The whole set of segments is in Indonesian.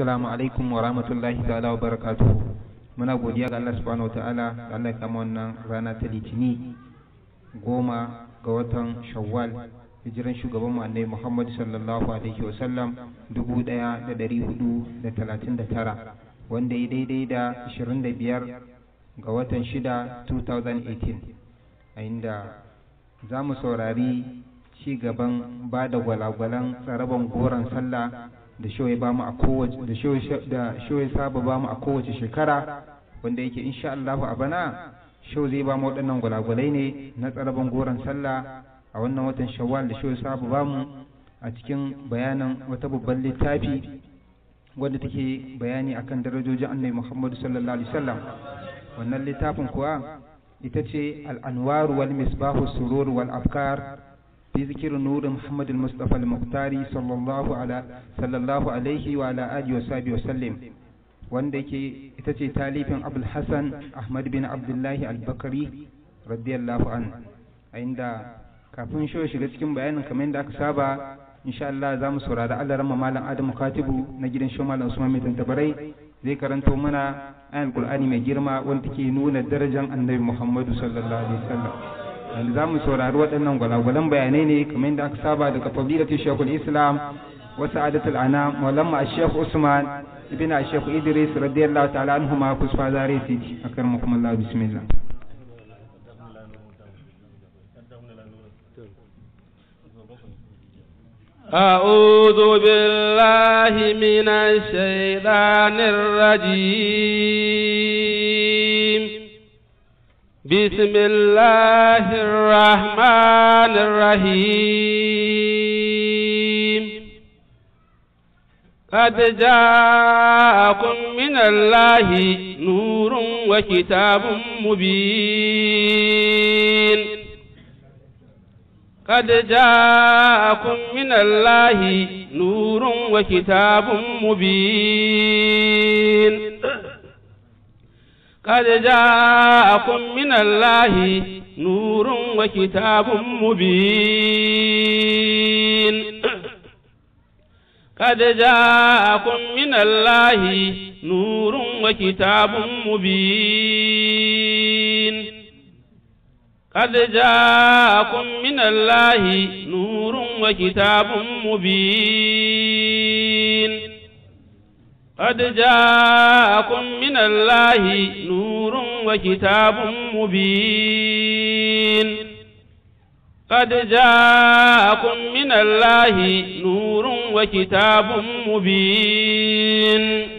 Assalamualaikum warahmatullahi taala wabarakatuh. Muna godiya ga Allah subhanahu wa ta'ala da Allah ya kama wannan rana ta Litini 10 ga watan Shawwal. Hijiran shugaban mu Annabi Muhammad sallallahu alaihi wasallam 1439 wanda ya daidai da 25 ga watan 6 2018. A inda zamu saurari ci gaban bada gwalagwalan tsaraban goran sallah da shoye ba mu a kowace shekara, wanda yake insha Allah a bana show zai ba mu wadannan gwalagwalai ne na tsaraban goran sallah a wannan watan Shawwal da shoye sabu ba mu a cikin bayanan wata babban littafi wanda take bayani akan darajojin Annabi Muhammad sallallahu alaihi wasallam. Wannan littafin kuwa ita ce al-anwar wal misbahus surur wal afkar fi zikri nur Muhammad al-Mustafa al-Muqtari sallallahu alaihi wa ala alihi wa sahbihi wasallam, wanda yake ita ce talifin Abdul Hasan Ahmad ibn Abdullah al-Baqri radiyallahu anhu. Inda kafin shiga cikin bayanin kamar yadda aka saba, insha Allah zamu saurari al-ramma malam Adam Katibu na gidan Shehu Malam Usman mai Tantabarai zai karanto mana ayan Qur'ani mai girma wanda take nuna darajar Annabi Muhammad sallallahu alaihi wasallam. Yanzu zamu saurari waɗannan gwalagwalan bayanai ne kamar yadda aka saba daga fadilatu Shaykhul Islam wa sa'adatul anam Maulana Shaikh Uthman ibn Shaikh Idris radiyallahu ta'ala anhuma kusfa zariti akramukumullah. Bismillah. أعوذ بالله من الشيطان الرجيم. بسم الله الرحمن الرحيم. قد جاءكم من الله نور وكتاب مبين. قد جاءكم من الله نور وكتاب مبين. قد جاءكم من الله نور وكتاب مبين. قد جاءكم من الله نور وكتاب مبين. قد جاءكم من الله نور وكتاب مبين. قد جاءكم من الله نور وكتاب مبين. قد جاءكم من الله نور وكتاب مبين.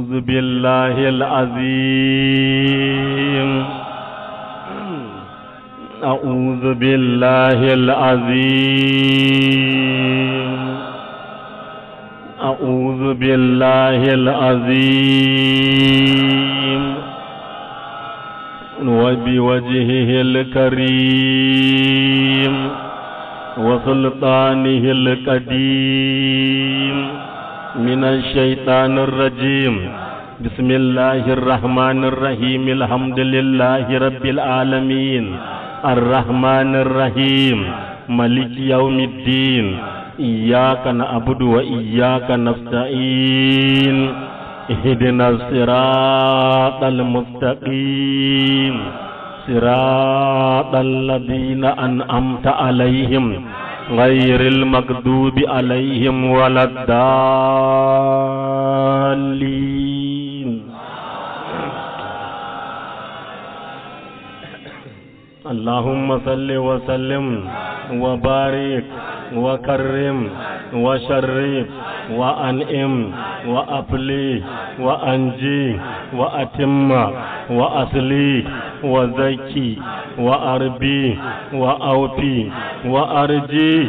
أعوذ بالله العظيم. أعوذ بالله العظيم. أعوذ بالله العظيم وبوجهه الكريم وسلطانه القديم من الشيطان الرجيم. بسم الله الرحمن الرحيم. الحمد لله رب العالمين. الرحمن الرحيم مالك يوم الدين. إياك نعبد وإياك نستعين. اهدنا الصراط المستقيم صراط الذين أنعمت عليهم Ghairil Maghdubi Alaihim Waladdallin. Allahumma salli wa sallim wa barik wa karrim wa sharrif wa an'im wa afli wa anji wa atimma wa asli wa zaki وأربي وأوفي وأرجي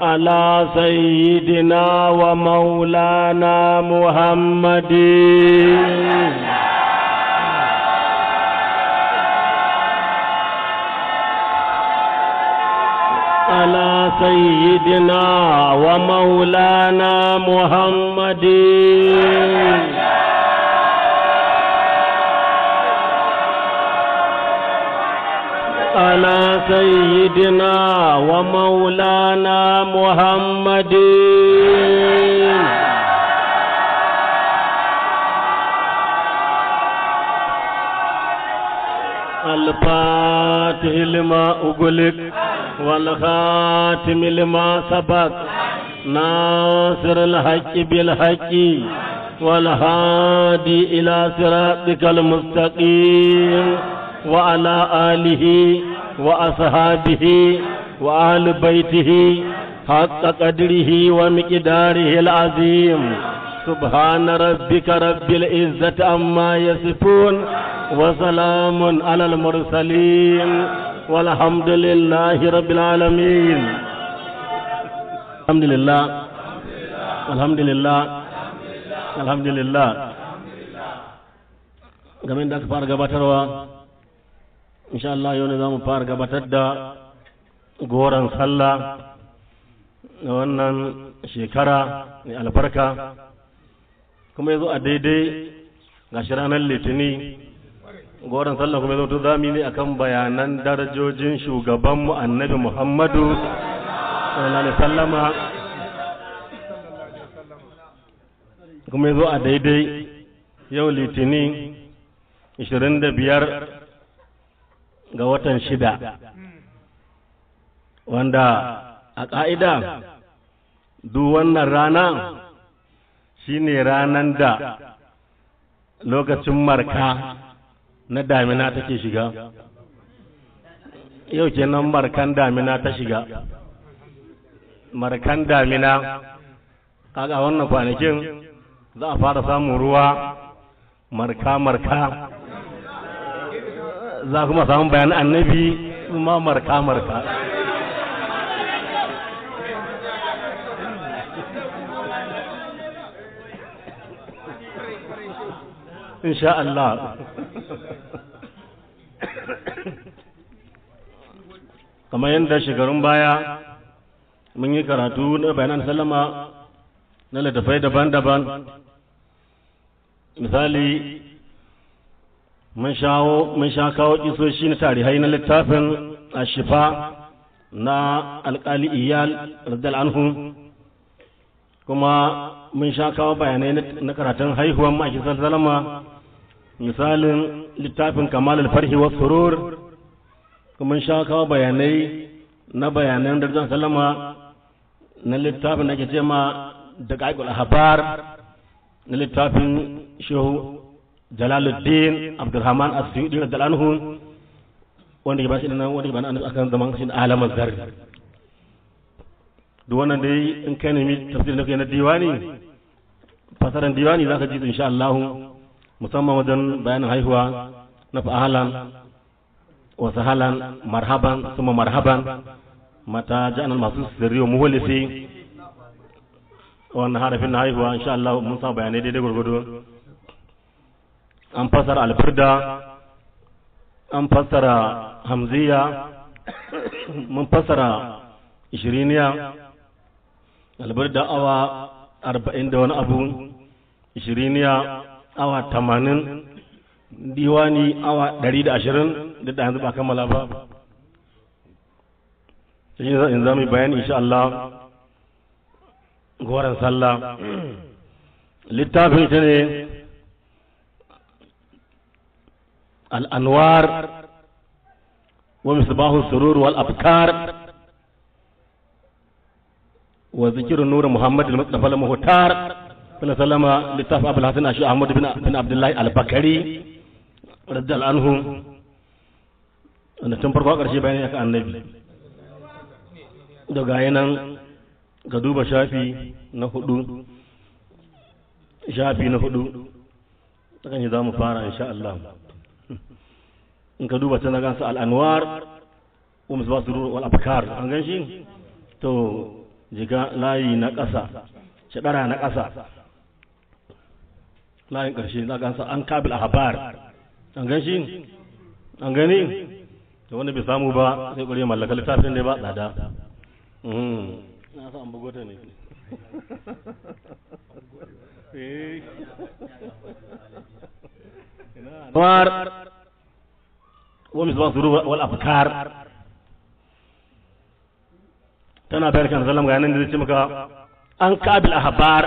على سيدنا ومولانا محمد على سيدنا ومولانا محمد على سيدنا ومولانا محمد الفاتح لما أغلق والخاتم لما سبق ناصر الحق بالحق والهادي إلى صراطك المستقيم وعلى آله وأصحابه وأهل بيته حق قدره ومقداره العظيم سبحان ربك رب العزة عما يصفون وسلام على المرسلين والحمد لله رب العالمين. الحمد لله الحمد لله الحمد لله. Gamin da fara gabatarwa insha Allah yau ne zamu fara gabatar da goran sallah na wannan shekara mai albarka, kuma yazo a daidai gashi ranar Litini. Goran sallah kuma yazo to zamu ne akan bayanan darajojin shugabanmu Annabi Muhammadu sallallahu alaihi wasallam, kuma yazo a daidai yau Litini 25 ga watan 6, wanda a ƙa'ida duk wannan rana shine ranan da lokacin marka na damina take shiga. Yau kenan markan damina ta shiga. Markan damina kaga wannan kwanakin za a fara samun ruwa marka-marka, za kuma samu bayan annabi kuma marka-marka. Insha Allah. Kamar yadda shekarun baya mun yi karatu na bayanan sallama na littattafai daban-daban. Misali mun sha kawo kisoshi na tarihai na littafin Ashifa na alƙali Iyal radiyallahu anhu, kuma mun sha kawo bayanai na karatun haihuwar ma'aikin Salma, misalin littafin Kamal al-Farhi wa Surur, kuma mun sha kawo bayanai na bayanan darajar Salma na littafin da ke cewa Daqaiqul Ahbar na littafin Shehu Jalaluddin Abdurrahman As-Suyuti radiyallahu anhu, wanda ya bashi nan wanda ya bani akan zaman shin alamar zar. Duk wannan dai in kai ne tafsir da kai na diwani, fasaran diwani zaka ji insha Allah, musamman wajen bayanin haihuwa na fa'alan wa sahalan marhaban suma marhaban mata ja'an al-mahsus sirri wa muhlisi. Wannan harafin haihuwa insha Allah mun sa bayanai daidai gurgudu. An fasara alfirda, an fasara hamziya, mun fasara ishiriniya. Alfirda awa 40 da wani abu, ishiriniya awa 80, diwani awa 120, duk da yanzu ba kammala ba. Shi in za mu bayani insha Allah goran sallah. Littafin shi ne al-anwar wa misbahus surur wal afkar wa zikru nur Muhammad al-Mustafa al-Muhtar sallallahu alaihi littaf Abdul Hasan Ahmad ibn Abdullah al-Baqri radiyallahu anhu. Wannan tun farko karshe bayani akan annabi daga yanan ga duba shafi na 4 takan yi zamu fara insha Allah. In ka duba tana gansa al-anwar wa misbahus surur wal afkar, an gan shi to jiga layi na ƙasa, shadara na ƙasa, layin ƙarshe za gansa an kabil ahbar, an gan shi, an gani to wanda bai samu ba sai kure mallaka littafin da ba tsada. Na sa an bugo ta ne anwar wa misbahus surur wal afkar. Tana barkan sallam ga nan da ce maka an kabil ahbar,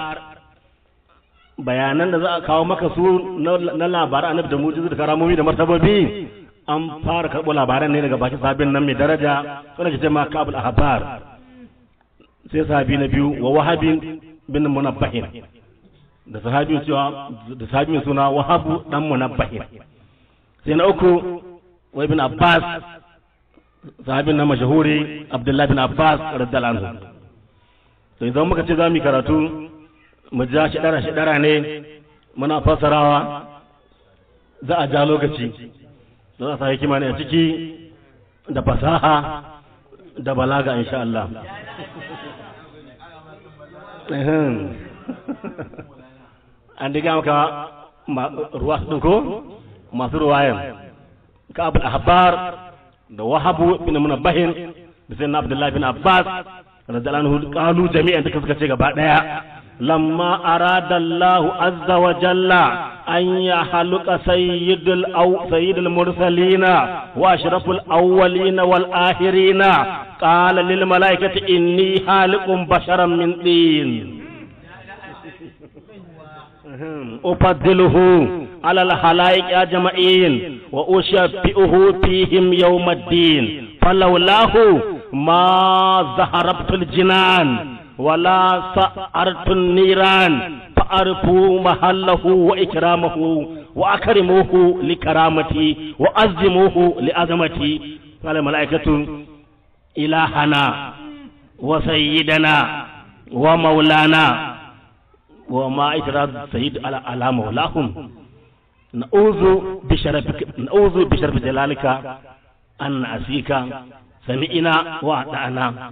bayanan da za a kawo maka su na labaran annabi da mu'jizu da karamomi da martabobi, an fara karɓo labaran ne daga bakin sahabin nan mai daraja suna ce ma kabil ahbar. Sai sahabi na biyu wa wahabin bin munabbahin, da sahabi cewa da sahabi suna wahabu dan munabbahin. Sai na uku wa ibn abbas, sahabin na mashahuri abdullahi bin abbas radhiyallahu anhu. To idan muka ce zamu karatu mu ja shidara ne muna fasarawa, za a ja lokaci, za a sa hikima ne a ciki da fasaha da balaga insha Allah. An diga maka ruwa su ko masu ruwayan ka abul ahbar da wahabu bin munabbahin da sayyidina abdullahi bin abbas radhiyallahu anhu qalu jami'an duka suka ce gaba daya lamma arada Allahu azza wa jalla an yahluqa sayyidul mursalina wa ashraful awwalina wal akhirina qala lil malaikati inni haliqum basharan min tin upaddiluhu ala al halaiq ajma'in wa ushaffi'uhu fihim yawmaddin falawlahu ma zaharabtul jinan wala sa'artun niran fa'arfu mahallahu wa ikramahu wa akrimuhu li karamati wa azzimuhu li azamati qala malaikatu ilahana wa sayyidana wa maulana wa ma itrad sayyid ala alamu lahum na'udhu bi sharaf jalalika an asika sami'na wa ata'na.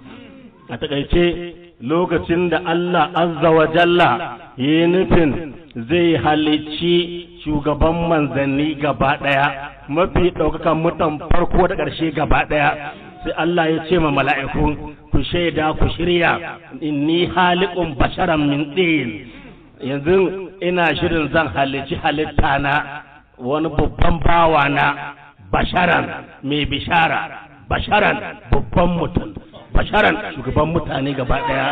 A takaice lokacin da Allah azza wa jalla ya nufin zai halicci shugaban manzanni gaba daya, mafi daukakan mutan farko da karshe gaba daya, sai Allah ya ce ma mala'iku ku shaida ku shirya inni haliqum basharan min tin, yanzu ina shirin zan halicci halitta na wani babban bawa na basharan mai bishara, basharan babban mutum, basharan shugaban mutane gaba daya.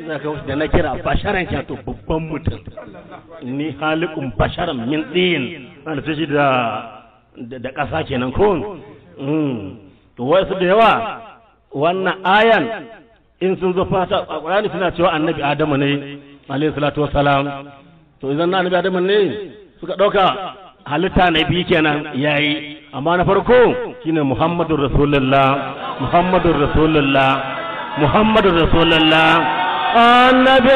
Ina ga da na kira basharan ya to babban mutum ni halikum basharan min din, ana ce shi da kasa kenan ko to wai su da yawa wannan ayan in sun zo fata a Qur'ani suna cewa annabi Adamu ne alayhi salatu wassalam. To idan annabi Adamu ne suka dauka halitta na biyu kenan yayi, amma na farko shine Muhammadur Rasulullah Annabi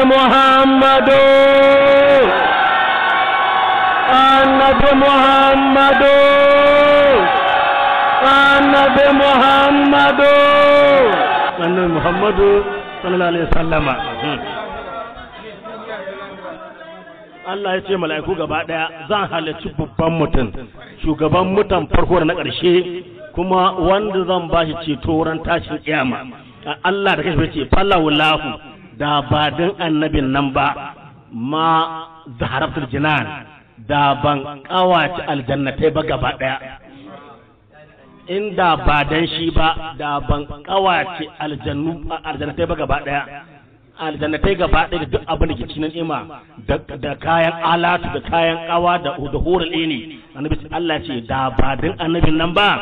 Muhammadu sallallahu alaihi wasallama. Allah ya ce mala'iku gaba daya zan halarci babban mutum, shugaban mutan farko da na ƙarshe, kuma wanda zan bashi ceto ran tashin kiyama. Allah da kashi ce falawlahu da ba dan annabin nan ba ma zaharatul jinan da ban kawace aljannatai ba gaba daya, inda ba dan shi ba da ban kawace aljannatai ba gaba daya. Aljannatai gaba ɗaya da duk abin da ke cikin ni'ima da kayan alatu da kayan kawa da hurul ini. Annabi Allah ce da ba din annabin nan ba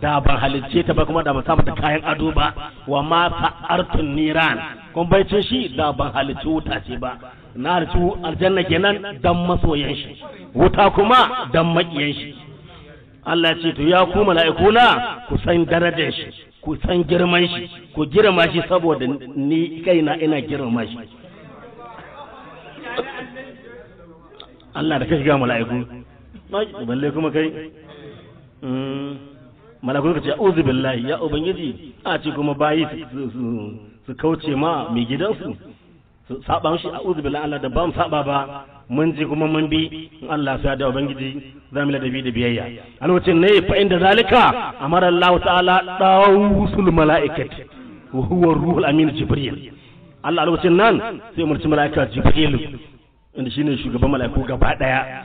da ban halicce ta ba, kuma da ban samu da kayan ado ba, wa ma sa'artun niran kun bai ce shi da ban halicce wuta ce ba, na halicce aljanna kenan dan masoyan shi, wuta kuma dan makiyan shi. Allah ce to ya ku mala'ikuna ku san darajar shi, ku san girman shi, ku girma shi saboda ni kaina ina girma shi. Allah da kashi ga mala'iku balle kuma kai mala'iku ka ce a'udhu billahi ya ubangiji, a ce kuma bayi su kauce ma mai gidansu su saba shi. A'udhu billahi Allah da ba mu saba ba, mun ji kuma mun bi. Allah ya da ubangiji zamu ladabi da biyayya. A lokacin ne fa inda zalika amara Allah ta'ala dawusul malaikati wa huwa ruhul amin jibril. Allah a lokacin nan sai umarci malaika jibril inda shine shugaban mala'iku gaba daya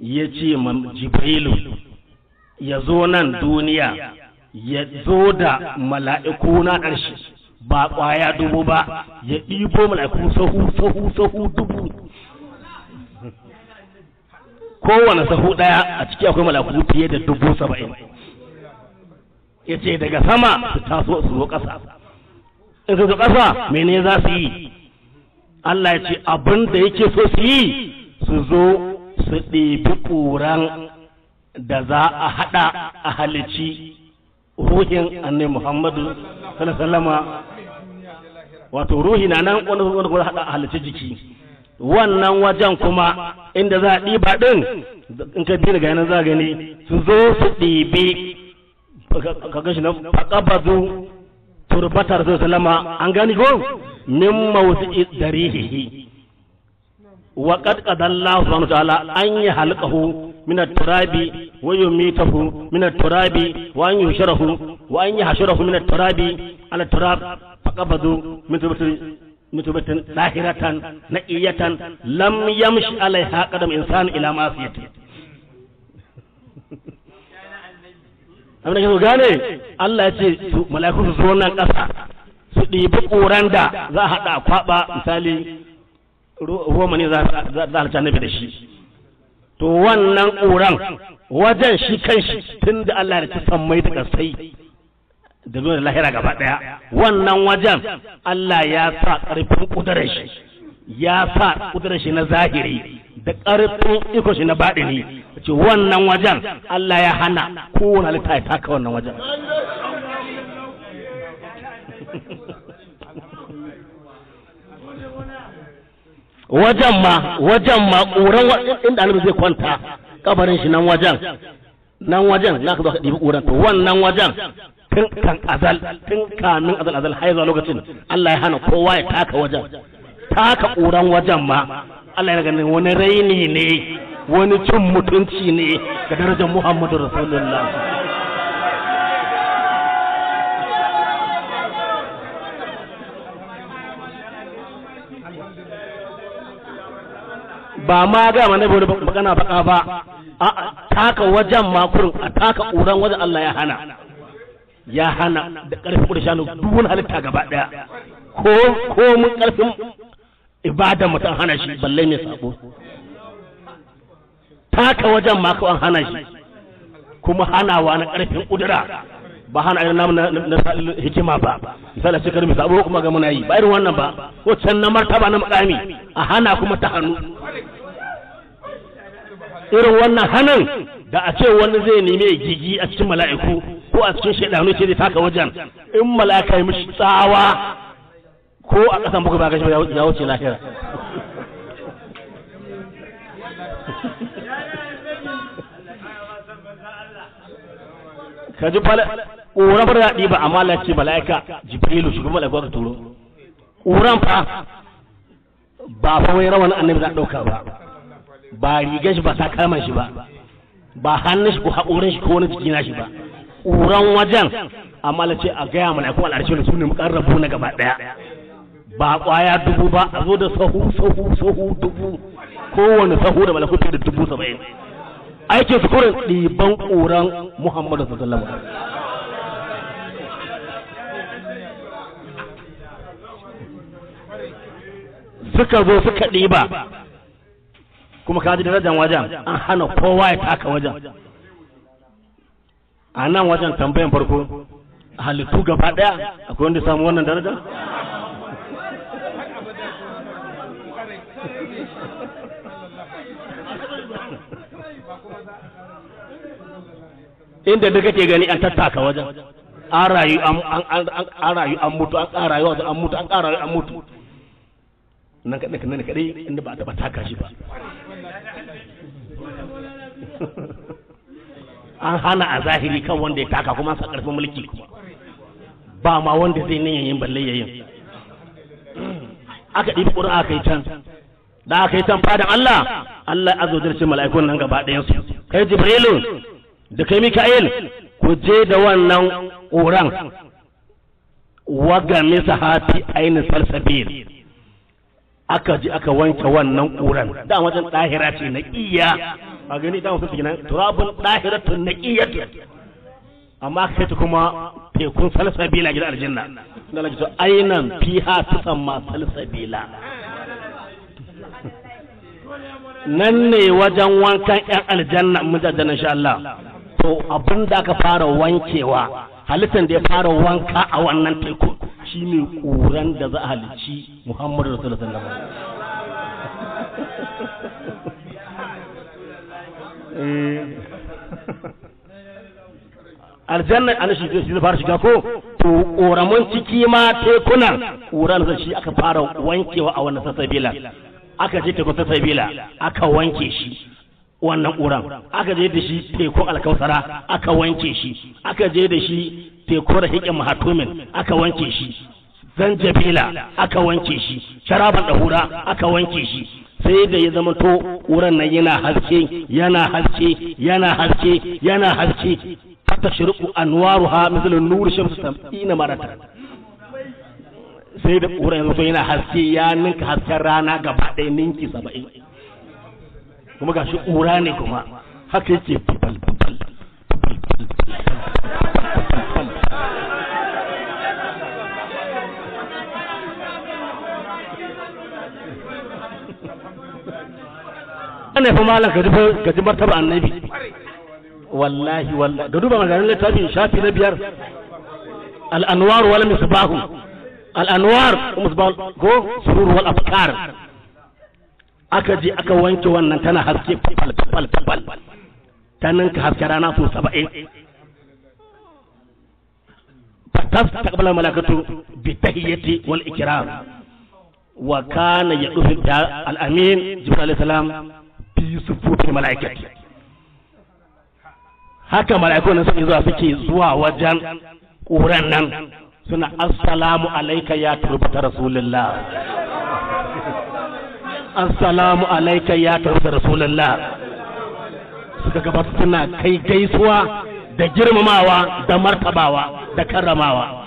yace man Jibrilu ya zo nan duniya ya zo da mala'iku na arshi ba kwaya dubu ba ya dibo mala'iku sahu dubu kowane sahu daya a cikin akwai mala'iku fiye da 70,000 yace daga sama su taso su zo kasa in su zo kasa menene za su yi Allah ya ce abin da yake so su yi su zo su ɗebi ƙuran da za a haɗa a halici ruhin Annabi Muhammadu sallallahu alaihi wato ruhi na nan wanda kuma haɗa a halici jiki wannan wajen kuma inda za a ɗiba ɗin in ka ji daga yanar za gani su zo su ɗibi ka gashi na faƙabazu turbatar sallama an gani ko min mawzi'i darihihi wa qad qadallahu subhanahu wa ta'ala an yahlqahu min at-turabi wa yumitahu min at-turabi wa an yushrahu wa an yahshurahu min at-turabi ala turab faqabadu mitubatan lahiratan naqiyatan lam yamshi alaiha qadam insan ila ma'siyati amana gane Allah yace malaiku su zo nan kasa su dibi ƙuran da za hada kwaba misali ruwa ne za halta nabi da shi to wannan ƙuran wajen shi kanshi tunda Allah ya ta sammai da kasai da zuwa lahira gaba daya wannan wajen Allah ya sa ƙarfin kudarar shi ya sa kudarar shi na zahiri da ƙarfin iko shi na baɗini ce wannan wajen Allah ya hana kowane halitta ya taka wannan wajen wajen ma ƙuran inda annabi zai kwanta kabarin shi nan wajen na ka zo ka ɗibi ƙuran to wannan wajen tun kamin azal har zuwa lokacin Allah ya hana kowa ya taka wajen taka ƙuran wajen ma Allah ya ganin wani raini ne wani cin mutunci ne ga darajar Muhammadu Rasulullah ba ma ga mana bude magana baka ba a taka wajen makurin a taka ƙuran wajen Allah ya hana da ƙarfin ƙurshanu duk wani halitta gaba daya ko mun ƙarfin ibada mutum hana shi balle mai sabo taka wajen ma an hana shi kuma hanawa na ƙarfin ƙudura ba hana irin namu na hikima ba misali sai karmi sabo kuma ga muna yi ba irin wannan ba waccan na martaba na makami a hana kuma ta hannu irin wannan hanan da a ce wani zai neme gigi a cikin mala'iku ko a cikin shaidanu ce zai taka wajen in mala'ika yi mishi tsawa ko a ƙasan bakwai ba gashi ya wuce lahira ka ji ƙoran fara daɗi ba amma lalace mala'ika Jibrilu shugaban mala'iku aka turo ƙoran fa ba fa wai rawan annabi za ɗauka ba rigar shi ba sakaman shi ba hannun shi ko haƙorin shi ko wani jiki na shi ba ƙuran wajen amma lace a gaya mana ko al'arshi su ne mukarrabu na gaba daya ba kwaya dubu ba a zo da sahu dubu kowane sahu da malakutu da 70,000 aikin su kurin ɗiban ƙuran Muhammadu sallallahu alaihi wasallam suka zo suka ɗiba kuma ka ji darajar wajen an hana kowa ya taka wajen a nan wajen tambayan farko halittu gaba daya akwai wanda samu wannan daraja inda da kake gani an tattaka wajen an rayu an mutu nan kadai inda ba a taɓa taka shi ba an hana a zahiri kan wanda ya taka kuma sa ƙarfin mulki kuma ba ma wanda zai nan yayin balle yayin aka ɗibi ƙura aka yi can da aka yi can fadan Allah azza wa mala'ikun nan gaba ɗayan su kai Jibrilu da kai Mika'il ku je da wannan ƙuran waga misa hati ainin salsabil aka ji aka wanke wannan ƙuran da wajen dahira ce na iya a gani da wasu kenan turabul dahiratun naqiyatu amma kai kuma tekun salsabila gidan aljanna da Allah ya ainan fiha tusamma salsabila nan ne wajen wankan ƴan aljanna mun da insha Allah to abinda aka fara wankewa halittan da ya fara wanka a wannan teku shine ƙuran da za a halici Muhammadu Rasulullahi sallallahu alaihi wasallam aljanna an shi zai fara shiga ko to ƙoramun ciki ma tekunan ƙuran da shi aka fara wankewa a wannan salsabila aka je teku salsabila aka wanke shi wannan ƙuran aka je da shi teku alkausara aka wanke shi aka je da shi teku rahiqin mahatumin aka wanke shi zanjabila aka wanke shi sharaban dahura aka wanke shi sai da ya zama to ƙuran nan yana haske yana haske yana haske yana haske hatta shurqu anwaruha mithlun nur shamsi tamina maratan sai da ƙuran yana haske ya ninka hasken rana gaba ɗaya ninki 70 kuma gashi ƙura ne kuma haka yake babal babal ana fa malan ka ji martaba annabi wallahi wallahi da duba maganar littafin shafi na 5 al-anwar wal misbahus al-anwar go surur wal afkar aka je aka wanke wannan tana haske fal fal tanan ka haske rana so 70 tastaqbala malakatu bi tahiyyati wal ikram wa kana yadufu al amin jibril alayhi salam fi sufufil malaikati haka malaiku nan sun zuwa suke zuwa wajen ƙuran nan suna assalamu alayka ya turbata rasulullah assalamu alayka ya tarsa rasulullah suka gabata suna kai gaisuwa da girmamawa da martabawa da karramawa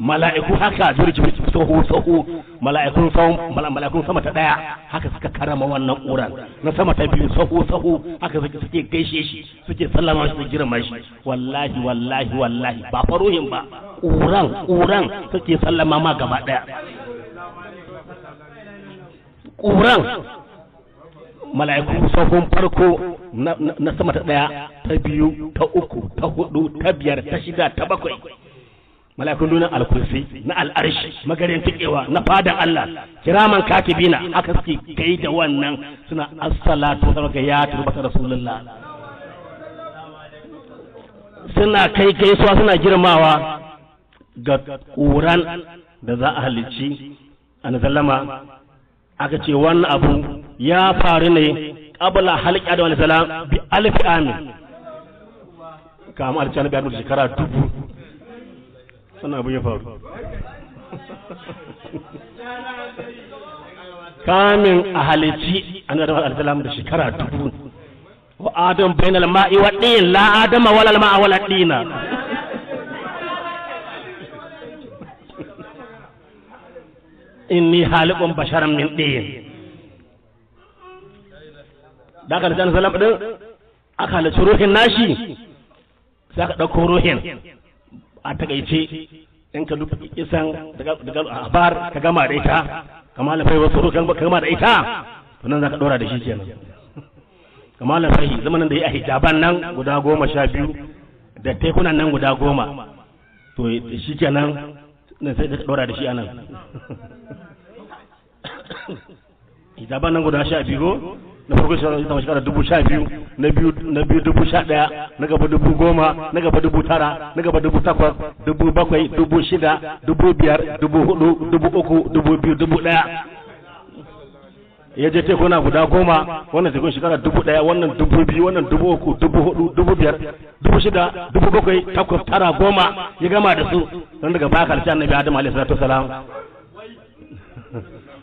mala'iku haka jirjiri soho mala'ikun sama ta daya haka suka karama wannan ƙuran na sama ta biyu soho haka suke gaishe shi suke sallama shi da girma shi wallahi wallahi wallahi ba faruhin ba ƙuran suke sallama ma gaba daya ƙuran mala'iku sahun farko na sama ta daya ta biyu ta uku ta hudu ta biyar ta shida ta bakwai mala'ikun dunan al-kursi na al-arsh magarin tikewa na fadan Allah kiraman katibina aka suke kai da wannan suna as-salatu wa ya turbata rasulullah suna kai gaisuwa suna girmawa ga ƙuran da za a halicci an sallama aka ce wannan abu ya faru ne qabla halqi adam alayhi salam bi alf amin kamar alcana biya da shekara 1000 sannan abu ya faru kamin ahalici annabi alayhi salam da shekara 1000 wa adam bainal ma'i wa din la adama wala al ma'a wala dina inni haliqun basharan min din da kan san salam din aka halice ruhin nashi sai aka dauko ruhin a takeice in ka duba kisan daga abar ka gama da ita kamala fai wasu ruhin ka gama da ita to nan zaka dora da shi kenan kamala fai zamanin da ya hijaban nan guda 12 da tekunan nan guda 10 to shi kenan ne sai da dora da shi anan hijaban nan guda 12 na farko shekara 12,000 na biyu 11,000 na gaba 10,000 na gaba 9,000 na gaba 8,000 7,000 6,000 5,000 4,000 3,000 2,000 1,000 ya je tekuna guda 10 wannan tekun shekara 1,000 wannan 2,000 wannan 3,000 4,000 5,000 6,000 7,000 8,000 9,000 ya gama da su don daga baya karshe annabi Adam alaihi salatu wasalam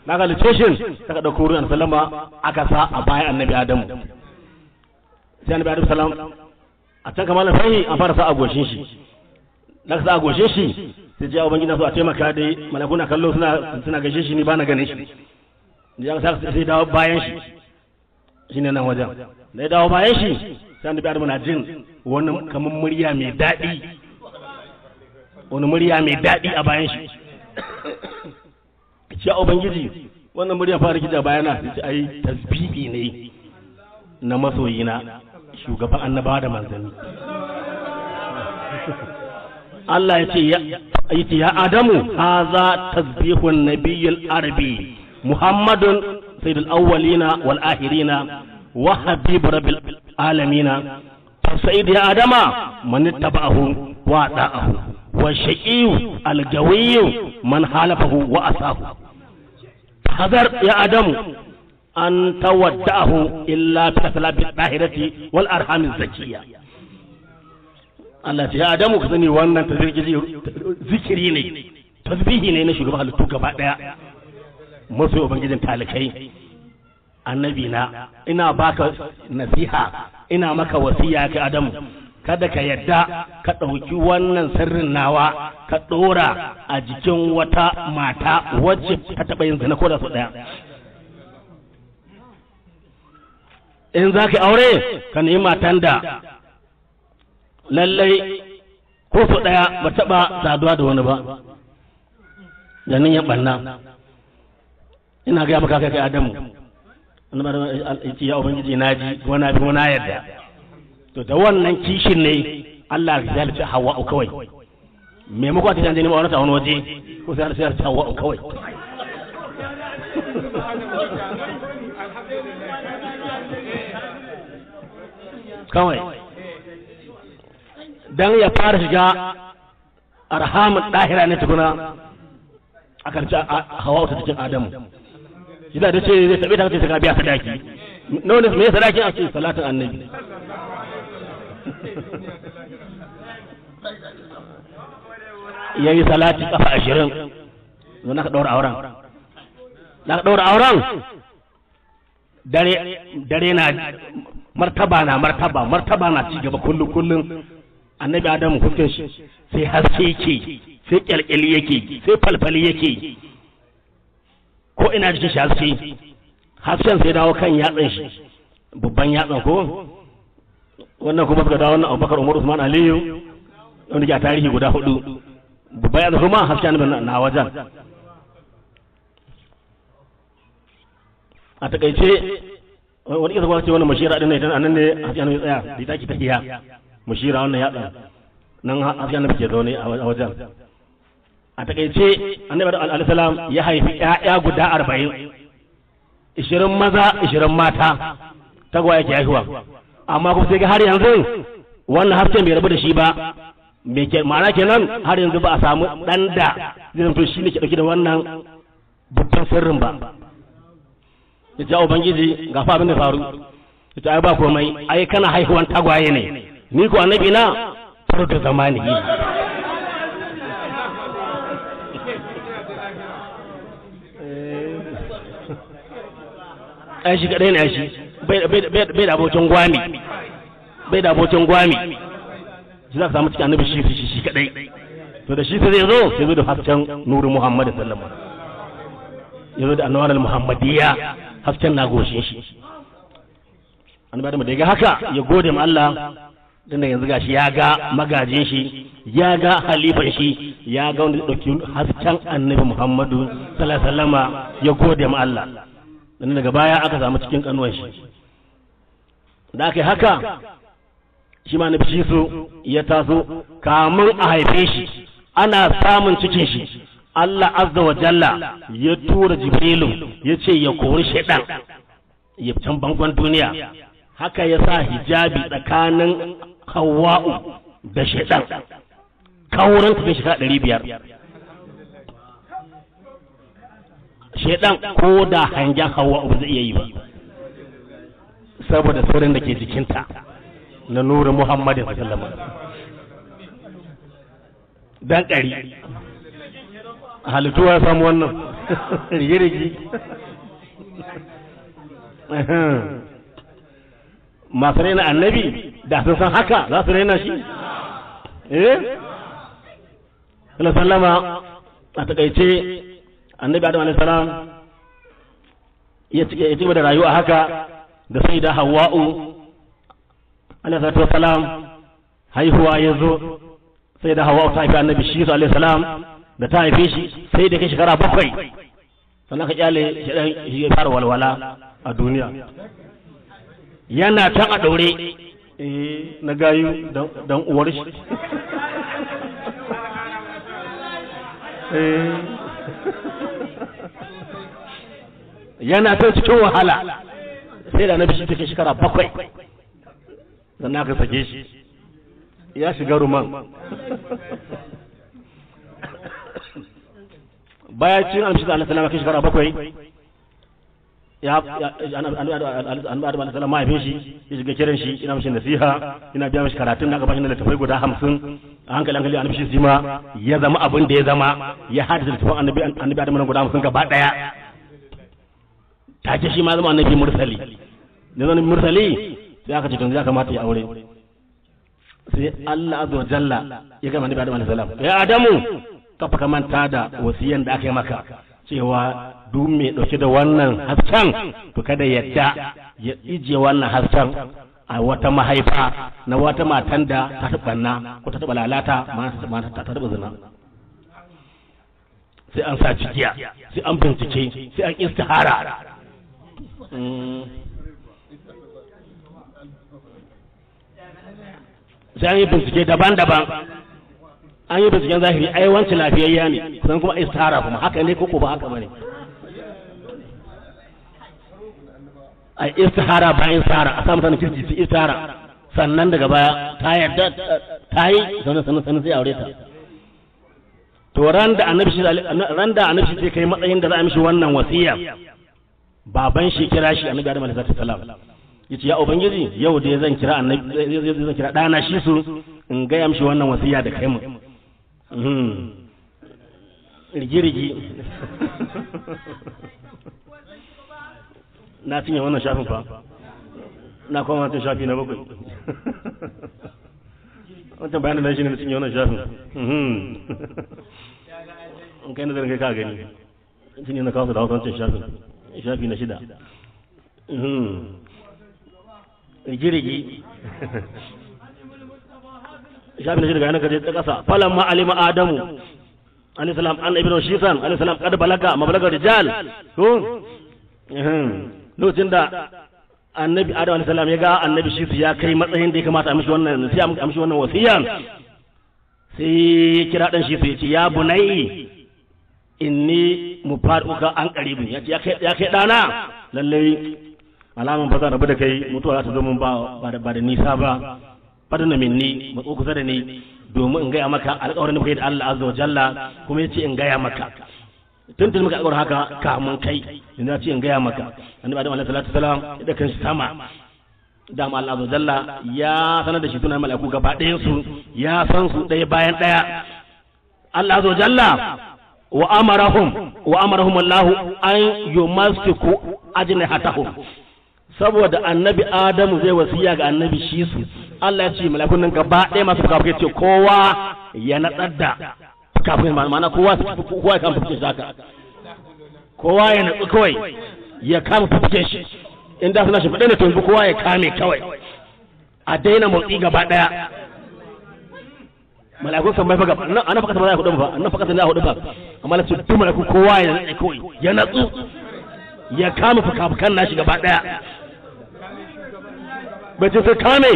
na galice shin daga dauko ruwan sallama aka sa a bayan annabi Adam sai annabi Adam salam a can kamar fahi a fara sa a goshin shi na za goshe shi sai jawo bangin nasu a taimaka dai malakuna kallo suna gashe shi ni ba na gane shi ya sa sai dawo bayan shi shine nan wajen da ya dawo bayan shi sai annabi Adamu na jin wannan kaman murya mai dadi wannan murya mai dadi a bayan shi ya ubangiji wannan murya fara kija bayana sai ai tasbihi ne na masoyina shugaban annabawa da manzanni Allah yace ya Adamu haza tasbihun nabiyil arabi Muhammadun sayyidul awwalina wal akhirina wa habibu rabbil alamina sayyid ya Adama man tabahu wa da'ahu wa shaqiyu al gawiyyu man halafahu wa asahu hadar ya Adamu an tawaddahu illa bi salabil bahirati wal arhamil zakiyya Allah ya Adamu ka sani wannan zikiri ne tasbihi ne na shugaban halittu gaba daya masoyi ubangijin talakai annabi na ina baka nasiha ina maka wasiya kai Adamu kada ka yadda ka dauki wannan sirrin nawa ka dora a jikin wata mata wacce ta taba yin zina ko da so daya in zaka aure ka nemi matan da lallai ko so daya ba taba saduwa da wani ba dan ya banna ina ga maka kai Adamu annabi yace ya ubangiji naji wana bi wana yadda to da wannan kishin ne Allah ya zalci Hawwa kawai me muku ta tanje ne ba wani waje ko sai Allah ya zalci Hawwa kawai dan ya fara shiga arhamud dahira ne tukuna akan ta Hawwa ta cikin Adamu idan da ce zai tabe ta ce ka biya sadaki nawa ne me sadaki a ce salatin annabi yayi salati kafa 20 don aka daura auren dare na martaba na ci gaba kullun annabi Adamu kuke shi sai haske yake sai kyalkyali yake sai falfali yake ko ina jikin shi hasken sai dawo kan yatsan shi babban yatsan ko wannan kuma suka dawo wannan Abubakar Umar Usman Aliyu wanda ya tarihi guda hudu babban yatsan kuma hasken na wajen a takaice wani kisa kuma ce wannan mashira din ne dan annan ne hasken ya tsaya da take tahiya mashira wannan yatsan nan hasken ne ke zaune a wajen a takaice annabi alaihi salam ya haifi ƴaƴa guda 40 20 maza 20 mata tagwaye ke haihuwa amma kuma sai ga har yanzu wannan hafsan bai rabu da shi ba me ke ma'ana kenan har yanzu ba a samu dan da zai to shi ne ke dauke da wannan babban sirrin ba ya ubangiji ga fa abin da faru ita ai ba komai ai kana haihuwan tagwaye ne ni ko annabi na farko zamani aishi kadai ne aishi bai da abokin gwami shi za ka samu cikin annabi shi kadai to da shi sai zai zo da hasken nuru Muhammad sallallahu alaihi wasallam yazo da anwar al-muhammadiyya hasken na goshin shi annabi da ya haka ya gode ma Allah dan yanzu gashi ya ga magajin shi ya ga halifan shi ya ga wanda dauki hasken annabi Muhammad sallallahu alaihi wasallam ya gode ma Allah dan daga baya aka samu cikin kanuwan shi da kai haka shi ma nabi so ya taso kamun a haife shi ana samun cikin shi Allah azza wa jalla ya tura jibrilu yace ya kori shedan ya can bangon duniya haka ya sa hijabi tsakanin Hawwa da shedan kauran ta shi 500 shedan ko da hangen Hawwa ba zai iya yi ba saboda sirrin da ke jikinta na nuru Muhammad sallallahu alaihi wasallam dan kari halittu ya samu wannan rigirigi masu raina annabi da sun san haka za su raina shi sallama a takaice annabi Adam alaihi salam ya ci da rayuwa haka da Sayyida Hawwa'u alaihi salam haihuwa yazo Sayyida Hawwa'u ta haifi annabi shi alaihi salam da ta haife shi sai da kai shekara 7 sannan ka kyale shi ya fara walwala a duniya yana ta a daure na gayu dan uwar shi yana ta cikin wahala sai da na bishi take shekara 7 sannan aka sake shi ya shiga ruman baya cin amshi da Allah sallama kai shekara 7 ya an sallama ya bishi ya shiga kiran shi ina mishi nasiha ina biya mishi karatun na gaba shi na littafai guda 50 a hankali an bishi zima ya zama abin da ya zama ya hadisi littafin annabi Adam guda 50 gaba daya take shi ma zama annabi mursali ne zan mursali sai aka ce don ya kamata ya aure sai Allah azza jalla ya ga annabi Adam alaihi salam ya Adamu ka fa kamanta da wasiyan da aka yi maka cewa duk mai dauke da wannan hasken to kada yadda ya ije wannan hasken a wata mahaifa na wata matan da ta taba na ko ta taba lalata ma ta taba zina sai an sa cikiya sai an bincike sai an istihara sai an yi bincike daban-daban an yi binciken zahiri ai wancan lafiyayya ne sannan kuma istihara kuma haka ne ko ba haka bane ai istihara bayan sara a samu sanin kirji sai istihara sannan daga baya ta yarda ta yi sannan sai aure ta to ran da annabi sai kai matsayin da za a mishi wannan wasiya baban shi kira shi annabi Adam alaihi salam yace ya ubangiji yau da zan kira annabi zan kira dana shi su in ga yamshi wannan wasiya da kai mu rigirigi na tinye wannan shafin fa na koma ta shafi na 7 wannan bayanin da shi ne tinye wannan shafin in kai nazarin kai ka gani tinye na kawo da wannan shafin shafi na 6 rigirigi shafi na 6 ga yana kaje ta kasa falan ma alima adamu alayhi salam an ibnu shisan alayhi salam kad balaga mabalaga rijal to lokacin da annabi adamu alayhi salam ya ga annabi shisu ya kai matsayin da ya kamata amshi wannan wasiya sai kira dan shisu yace ya bunai inni mufaruka an qaribun yace ya kai dana lalle alaman ba zan rabu da kai mutuwa ta zo mun ba da nisa ba fadana minni matso kusa da ni domin in gaya maka alƙawarin da kai da Allah azza wa jalla kuma yace in gaya maka tuntun maka alƙawarin haka kamun kai yanzu yace in gaya maka annabi Adam alaihi salatu wasalam da kan shi sama da Allah azza wa jalla ya sanar da shi tunan mala'iku gaba ɗayan su ya san su ɗaya bayan ɗaya Allah azza wa jalla wa amarahum Allah an yumassiku ajnihatahum saboda annabi Adamu zai wasiya ga annabi Shisu Allah ya ce malakun nan gaba ɗaya masu kafin ce kowa ya natsar da kafin mana kowa ya kama fuske zaka kowa ya natsu kawai ya kama fuske shi inda suna shi faɗe ne to kowa ya kame kawai a daina motsi gaba ɗaya malakun kan bai fa gaba ana fakata ba za a hudu ba ana fakata za a hudu ba amma lafiyar duk malakun kowa ya natsu kawai ya natsu ya kama fuka-fukan nashi gaba ɗaya bace sai kame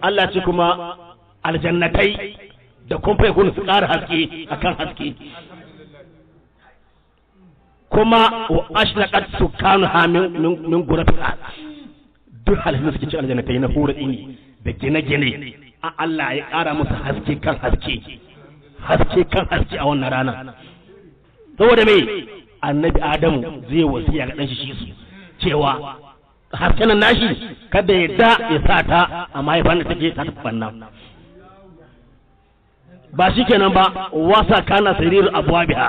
Allah ce kuma aljannatai da kun fa kun su ƙara haske akan haske kuma wa ashraqat sukanuha min gurafat duk halin suke cikin aljannatai na hura ini da gine-gine Allah ya ƙara musu haske kan haske haske kan haske a wannan rana saboda me annabi Adamu zai wasiya ga dan shi su cewa haskenan nashi kada ya da ya sa ta a mahaifan da take ta tafanna ba shi kenan ba wasa kana sariru abwabiha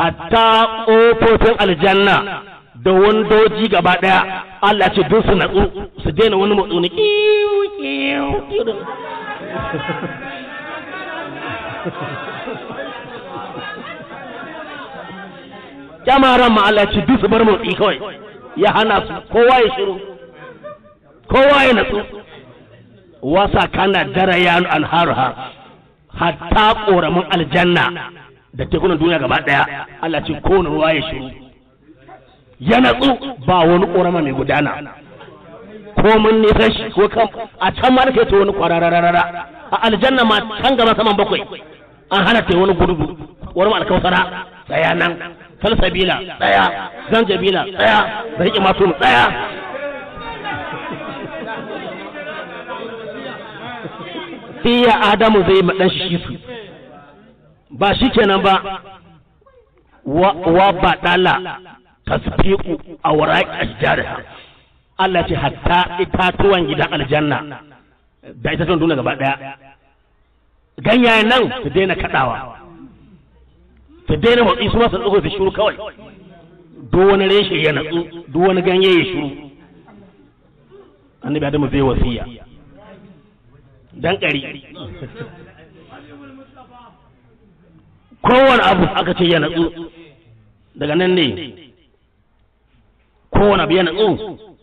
hatta kofofin aljanna da wandoji gaba daya Allah ce duk su natsu su daina wani matsuni kiu kiu kiu क्या मारा माल है जिस भर में सीखो यहाँ ना खोवाए शुरू खोवाए ना तू wasa kana jarayan anharha hatta koramin aljanna da tekunan duniya gaba daya Allah ce kowane ruwa ya shiru ya natsu ba wani korama mai gudana ko mun ne fashi ko kan a can ma nake to wani kwarararara a aljanna ma can gaba saman bakwai an hana ta wani gurbu wani alkausara tsaya nan salsabila tsaya zanjabila tsaya rike masu tsaya iya adamu zai madan shi su ba shikenan ba wa badala tasbiqu awraq ashjarha Allah ce hatta itatuwan gidan aljanna da itatuwan duniya gaba daya ganyayen nan su daina kadawa su daina motsi su ma su tsugo su shiru kawai duk wani reshe ya natsu duk wani ganye ya shiru annabi adamu zai wasiya dan kari kowane abu aka ce ya natsu daga nan ne kowane abu ya natsu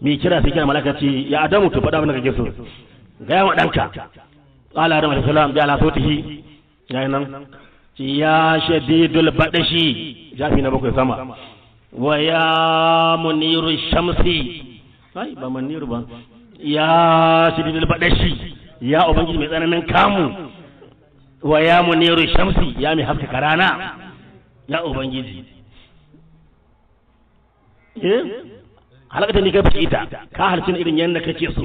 mai kira sai kira malaka ce ya adamu to faɗa mana kake so ga yawa danka qala adamu alayhi salam bi ala sautihi yayin nan ya shadidul badashi jafi na bakwai sama wa ya muniru shamsi ai ba muniru ba ya shadidul badashi ya ubangiji mai tsananin kamu wa ya muniru shamsi ya mai haska karana ya ubangiji halakata ni ka fita ka halcin irin yanda kake so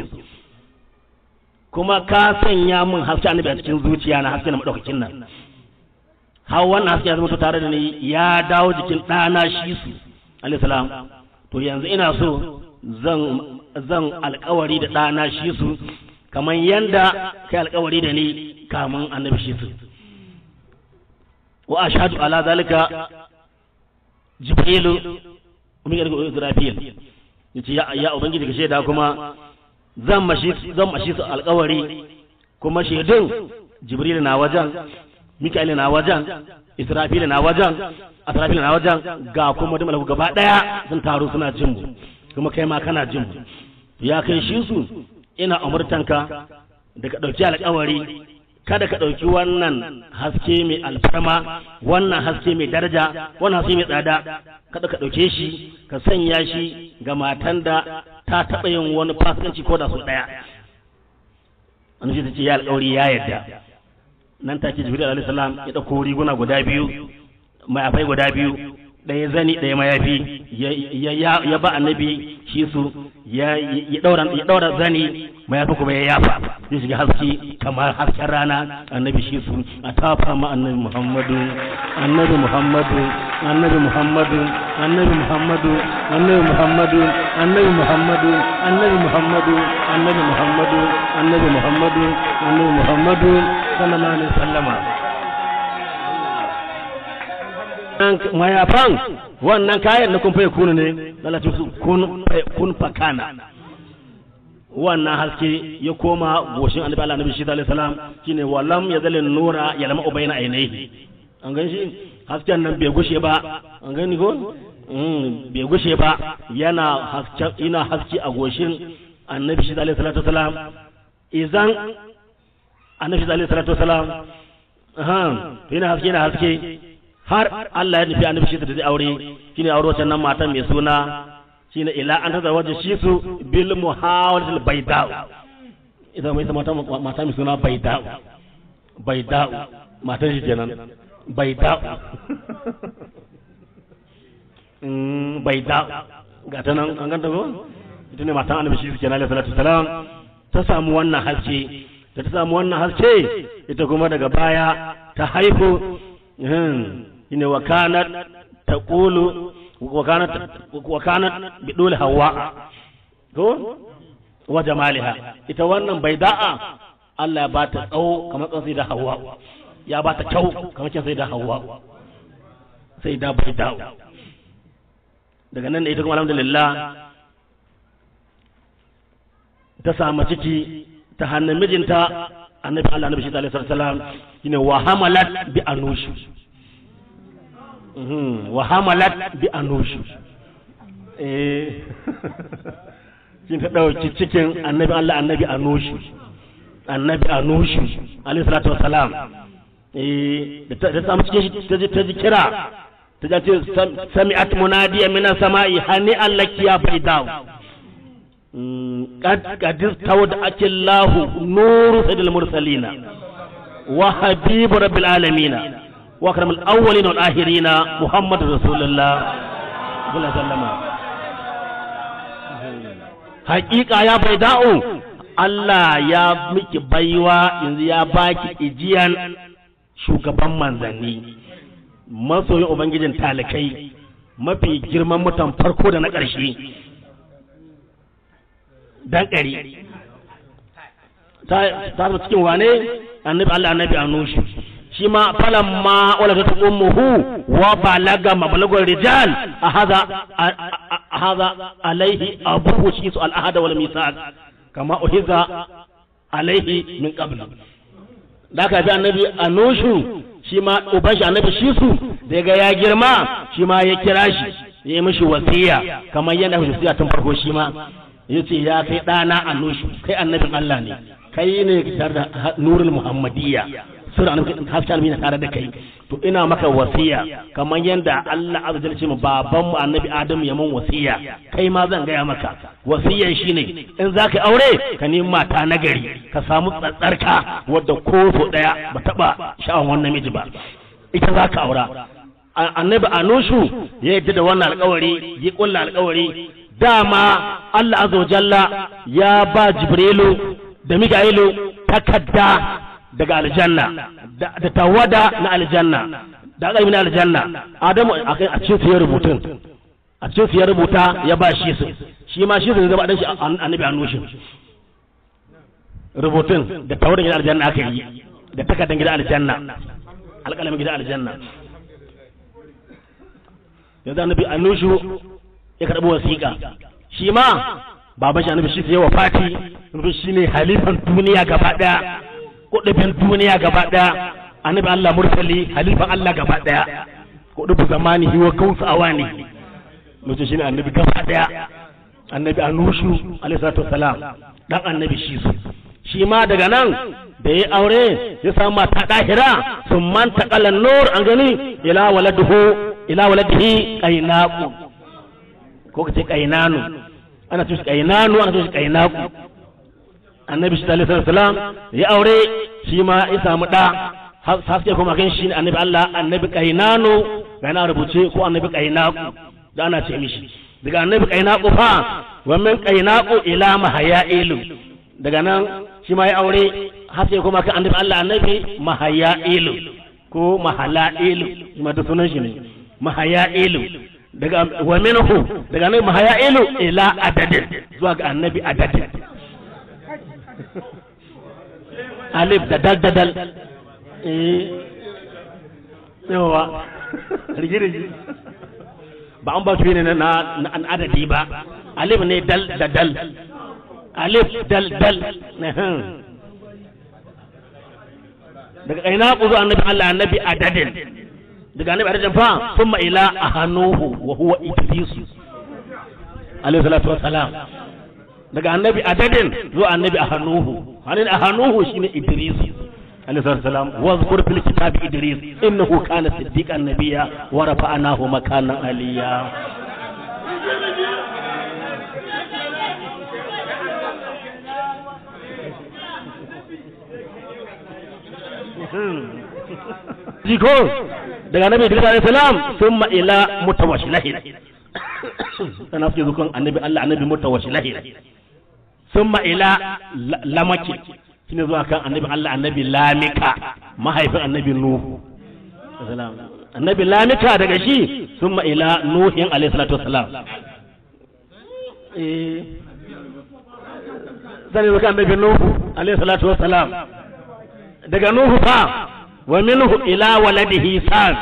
kuma ka sanya min haske annabi a cikin zuciya na haske na madaukakin nan har wannan haske ya zama tare da ni ya dawo jikin dana shi su alayhi salam to yanzu ina so zan alƙawari da dana shi su kaman yanda kai alƙawari da ni kaman annabi shi su wa ashhadu ala zalika jibrilu mun ga Israfil yace ya ubangiji ka shaida kuma zan mashi su alƙawari kuma shaidun jibril na wajen mikail na wajen Israfil na wajen Asrafil na wajen ga kuma da malaku gaba daya sun taru suna jin mu kuma kai ma kana jin mu ya kai shi su ina umurtanka da ka dauki alƙawari kada ka dauki wannan haske mai alfarma wannan haske mai daraja wannan haske mai tsada kada ka dauke shi ka sanya shi ga matan da ta taba yin wani fasikanci ko da su daya annabi ta ce ya alƙawari ya yarda nan take Jibril alaihi salam ya dauko riguna guda biyu mai afai guda biyu daya zani daya mayafi ya ba annabi shi su ya daura zani mayafi kuma ya yafa ya shiga haske kamar hasken rana annabi shi su a tafa ma annabi Muhammadu sallallahu alaihi wasallam mayafan wannan kayan na kun faye kunu ne lalace su kun fakana wannan haske ya koma goshin annabi Allah annabi shi sallallahu alaihi wasallam shine walam yazalin nura yalma ubaina ainihi an gan shi hasken nan bai gushe ba an gani ko bai gushe ba yana haske a goshin annabi shi sallallahu alaihi wasallam idan annabi sallallahu alaihi wasallam yana haske har Allah ya nufi annabi shi da zai aure shine aure wannan matan mai suna shine ila an ta waje shi su bil muhawalatil bayda idan mai mata mai suna bayda matan shi kenan bayda ga ta nan an ganta ko ita ne matan annabi shi kenan alaihi salatu wassalam ta samu wannan haske da ta samu wannan haske ita kuma daga baya ta haifu ina wakanat taqulu wakanat bidul hawa ko wa jamaliha ita wannan baida'a Allah ya bata tsawo kamar kan sai da hawa ya bata kyau kamar kan sai da hawa sai da baida'a daga nan ita kuma alhamdulillah ta samu ciki ta hannun mijinta annabi Allah annabi sallallahu alaihi wasallam wa hamalat bi anush wa hamalat bi anush kin ta dauki cikin annabi Allah annabi anush alayhi salatu wassalam da samu cikin ta zikira ta ce sami'at munadiya minas sama'i hani allaki ya faidau قد استود الله نور سيد المرسلين وحبيب رب العالمين واكرم الاولين والاخرين محمد رسول الله صلى الله عليه وسلم حقيقه يا بيداء الله يا ميكي بايوا ينزي يا باكي اجيان shugaban manzanni masoyin ubangijin talakai mafi girman mutan farko da na ƙarshe dan kari ta cikin wane annabi Allah annabi anushi shi ma falamma walagatu ummuhu wa balaga mablagul rijal hadha alayhi abuhu shisu al ahad wal misaq kama uhiza alayhi min qabl daka bi annabi anushi shi ma ubashi annabi shisu daga ya girma shi ma ya kira shi yayi mishi wasiya kamar yana wasiya tun farko shi ma yace ya kai dana anushi kai annabin Allah ne kai ne kitar da nurul muhammadiyya sura al-hafsalmina tare da kai to ina maka wasiya kaman yanda Allah azza jalla ce mu baban mu annabi adam ya mun wasiya kai ma zan ga ya maka wasiyan shine in zaka aure ka nemi mata nagari ka samu tsatsarka wadda ko so daya ba taba sha'awan wannan miji ba ita zaka aura annabi anushu ya yadda da wannan alƙawari ya kulla alƙawari dama Allah azza jalla ya ba Jibrilu da Mika'ilu takadda daga aljanna da tawada na aljanna da azumi na aljanna Adamu a cikin su ya rubuta ya ba shi su shi ma shi zai zama dan shi annabi annushin rubutun da tawadan gidan aljanna aka yi da takaddan gidan aljanna alƙalamin gidan aljanna yanzu annabi annushu ya karɓi wasiƙa shi ma baban shi annabi shi sai wafati annabi shine halifan duniya gaba daya kudubin duniya gaba daya annabi Allah mursali halifan Allah gaba daya kudubu zamani hiwa kausa awani mutum shine annabi gaba daya annabi anushu alayhi salatu wassalam dan annabi shi shi ma daga nan da ya aure ya samu mata dahira sun manta qalan nur an gani ila waladihi qainaqu ko kace kainanu ana tushi kainanu ana tushi kainaku annabi sallallahu alaihi wasallam ya aure shi ma ya samu da haske kuma kan shi annabi Allah annabi kainanu yana rubuce ko annabi kainaku da ana ce mishi daga annabi kainaku fa wannan kainaku ila mahayailu daga nan shi ma ya aure haske kuma kan annabi Allah annabi mahayailu ko mahalailu kuma da sunan shi ne mahayailu daga wa minhu daga annabi mahayailu ila adadin zuwa ga annabi adadin alif da dal yawa rigirigi ba an ba su ne na an adadi ba alif ne dal da dal alif dal dal daga aina ku zuwa annabi Allah annabi adadin daga annabi arjan fa thumma ila ahanuhu wa huwa idris alayhi salatu wassalam daga annabi adadin zuwa annabi ahanuhu hanin ahanuhu shine idris alayhi salatu wassalam wa zkur fil kitab idris innahu kana siddiqan nabiyya wa rafa'nahu makanan aliyya diko daga annabi Idris alayhi salam thumma ila mutawashilahi ana fike zukun annabi Allah annabi mutawashilahi thumma ila lamaki shine zuwa kan annabi Allah annabi lamika mahaifin annabi nuhu salam annabi lamika daga shi thumma ila nuhin alayhi salatu wassalam zani zuwa annabi nuhu alayhi salatu wassalam daga nuhu fa wa minhu ila waladihi sam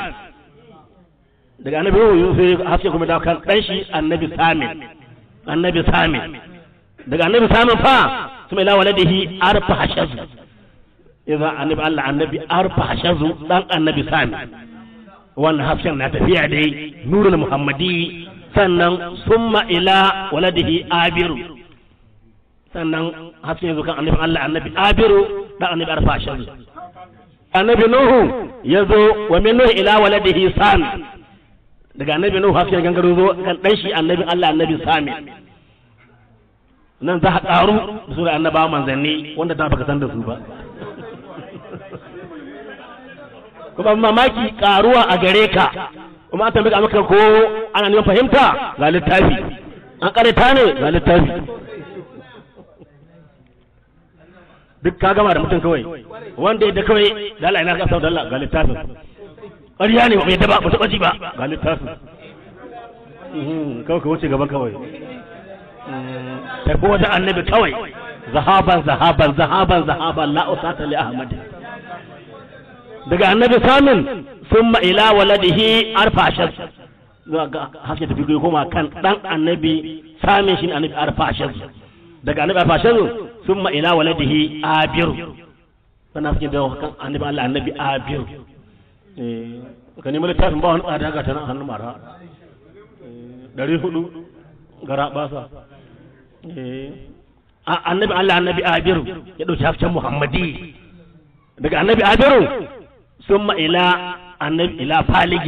daga annabi yusuf haske kuma da kan dan shi annabi samin daga annabi samin fa kuma ila waladihi arfa hashazu idan annabi Allah annabi arfa hashazu dan annabi samin wannan Hafsan na tafiya dai nurul Muhammadi, sannan summa ila waladihi Abiru, sannan Hafsan zukan annabi Allah annabi Abiru da annabi Arfashan, annabi Nuhu yazo wa minhu ila waladihi Sam, daga annabi Nuhu Hafsan gangaro zo kan dan shi annabi Allah annabi Sami. Nan za a karu sura annabawa manzanni wanda ta baka san da su ba. Kuma mamaki karuwa a gare ka, kuma an tambaye maka ko ana neman fahimta ga littafi, an karanta ne ga littafi. Duk ka gama da mutum kawai wanda ya da kawai da Allah ina ka sau da Allah ga littafin ƙarya ne ba yadda ba ba taɓa ji ba ga littafin kawai ka wuce gaban kawai tafi wajen annabi kawai zahaban la usata li ahmad daga annabi samin summa ila waladihi arfashas daga haske tafi goyi koma kan dan annabi samin shi annabi arfashas daga annabi arfashas summa ila waladihi abiru sannan haske da kan annabi Allah annabi abiru kan ne littafin ba wani tsada ga tana hannun mara 400 gara basa annabi Allah annabi Abiru ya dauki Hafsan Muhammadi daga annabi Abiru summa ila annabi ila Falig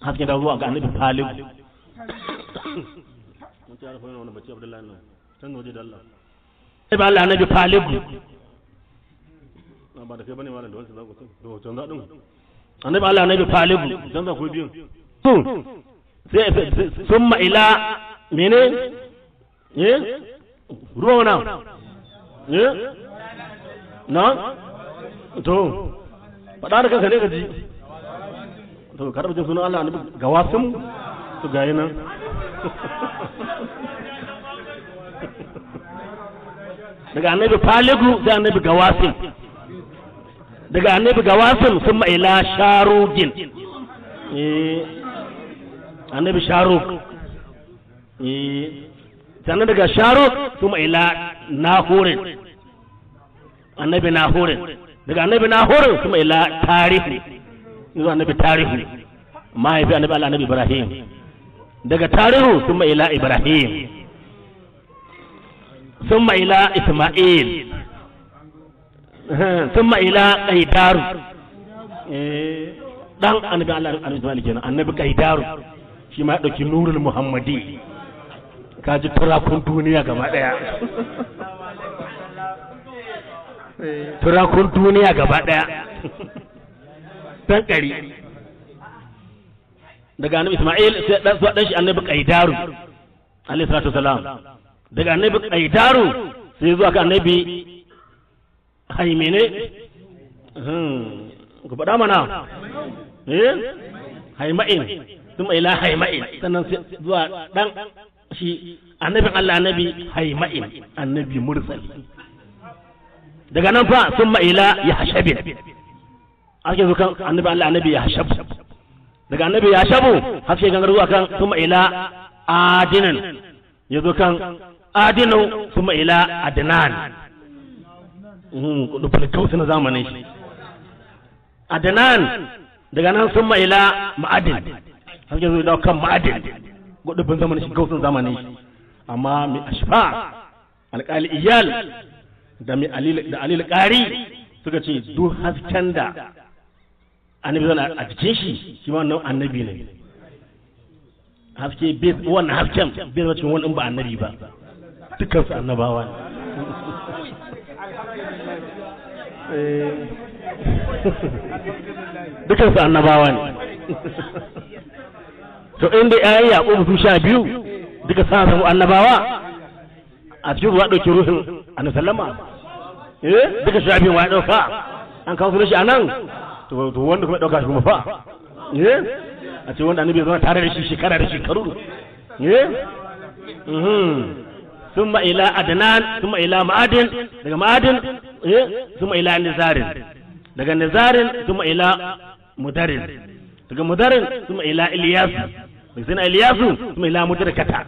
haske da zuwa ga annabi Falig mun ci arfa wannan bace Abdullahi nan san waje da Allah annabi Allah annabi Falig ba da kai bane malam da wannan za ku da hoton za din annabi Allah annabi Falig dan za ku biyo sai summa ila mene ruwa na na to faɗa da kanka ne ka ji to ka rubuta sunan Allah annabi ga wasim to ga yana daga annabi faligu sai annabi ga wasim daga annabi ga wasim summa ila sharugin annabi sharuk sannan daga sharuk kuma ila nahurin annabi nahurin daga annabi nahurin kuma ila tarihi zuwa annabi tarihi mahaifi annabi Allah annabi Ibrahim daga tarihu kuma ila Ibrahim kuma ila Isma'il kuma ila Qaidaru dan annabi Allah annabi Isma'il kenan annabi Qaidaru shi ma dauki nurul Muhammadi ka ji turakun duniya gaba daya turakun duniya gaba daya dan kari daga annabi Isma'il sai dan shi annabi Qaidaru alayhi salatu wasalam daga annabi Qaidaru sai zuwa ga annabi Haimene ku faɗa mana Haima'in kuma ila Haima'in sannan sai zuwa dan shi annabin Allah annabi Haima'in annabi mursal daga nan fa summa ila Yahshab ake zo kan annabi Allah annabi Yahshab daga annabi Yahshab haske gangar zuwa kan summa ila Adinan yazo kan Adinu summa ila Adnan kudu falkausa na zamanin shi Adnan daga nan summa ila Ma'adin haske zo da kan Ma'adin gudubin zamanin shi gausun zamanin shi amma mai ashfa alƙali iyal da mai alil ƙari suka ce duk hasken da annabi zana a cikin shi shi ma wannan annabi ne haske bai wannan hasken bai zama cikin wannan ba annabi ba dukkan su annabawa ne dukkan su annabawa ne to inda yayin Yaqubu su 12 duka sa samu annabawa a cikin wa dauki ruhin annabi sallama duka 12 wa dauka an kawo shi anan to wanda kuma dauka shi kuma fa a ce wanda annabi zama tare da shi shekara da shekaru thumma ila Adnan thumma ila Ma'adin daga Ma'adin thumma ila Nizarin daga Nizarin thumma ila Mudarin daga mudarin kuma ila Ilyasu daga sayyidina Ilyasu kuma ila Mudrakata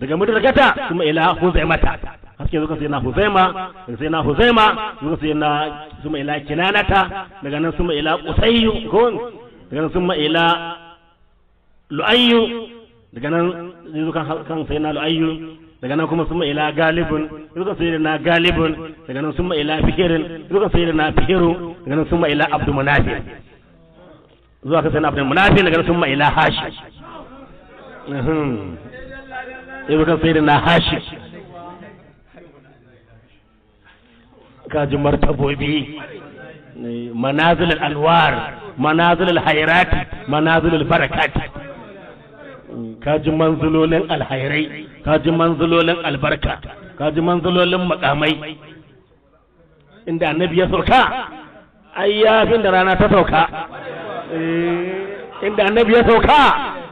daga Mudrakata kuma ila Huzaimata haske zuwa sayyidina Huzaima daga sayyidina Huzaima zuwa sayyidina kuma ila Kinanata daga nan kuma ila Qusayyu kun dengan summa ila lu'ayyu, dengan itu kan sayyidina lu'ayyu, dengan kuma summa ila galibun, itu kan sayyidina galibun, dengan summa ila fikirin, itu kan sayyidina fikiru, dengan summa ila Abdul Munafin, zuwa ka sayyidina Abdul Munafin, dengan summa ila Hashim, itu kan sayyidina Hashim. Kaji martabobi, manazil al-anwar, manazil al-hayrat, manazil al-barakat, kaji manzilolin al-hayrai, kaji manzilolin al-baraka, kaji manzilolin makamai. Inda annabi ya sauka ayyafin da rana ta sauka, inda annabi ya sauka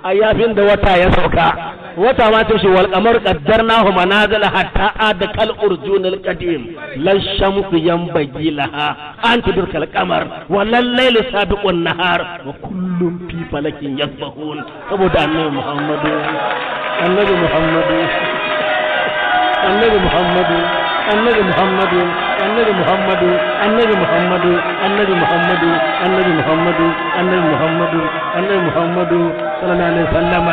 ayyafin da wata ya sauka. Wata ma ta shi wal qamar qaddarnahu manazil hatta adkal urjunil qadim lan shamsu yanbaghi laha an tudrikal qamar wal layli sabiqun nahar wa kullum fi falakin yasbahun. Saboda Annabi Muhammadu sallallahu alaihi wasallam.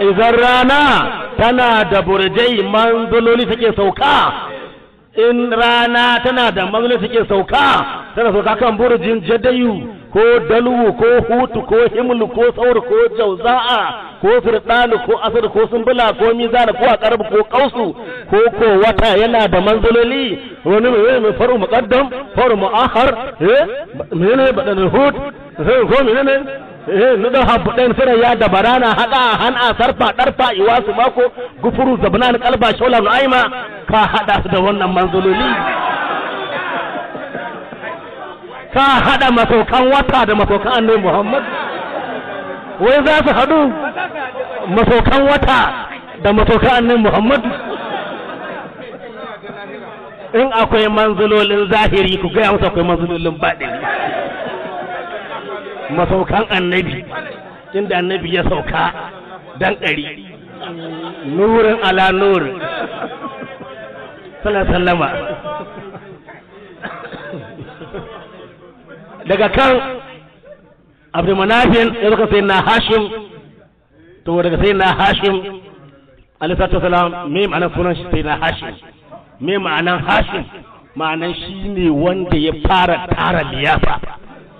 Idan rana tana da burjai manzuloli suke sauka, in rana tana da manzuloli suke sauka, tana sauka kan burjin Jadayu ko Dalwu ko Hutu ko Himlu ko Saur ko Jauza'a ko Firdalu ko Asr ko Sumbula ko Mizan ko Aqrab ko Qausu ko wata yana da manzuloli, wani mai faru muqaddam faru muakhar menene badan Hut ko menene nuda habuɗen sira ya da barana haɗa hana sarfa ɗarfa iwasu mako gufuru zabnan kalba shola nu'aima ka haɗa su da wannan manzuloli, ka haɗa masaukan wata da masaukan annabi Muhammad. Wai za su haɗu masaukan wata da masaukan annabi Muhammad? In akwai manzulolin zahiri ku gaya musu akwai manzulolin baɗini. Masaukan annabi inda annabi ya sauka dan ɗari nurin ala nur sallama daga kan Abdul Munafin ya zaka sai na Hashim, to daga sai na Hashim alaihi salatu wasalam, me ma'anar sunan shi sai na Hashim? Me ma'anar Hashim? Ma'anar shine wanda ya fara tara liyafa,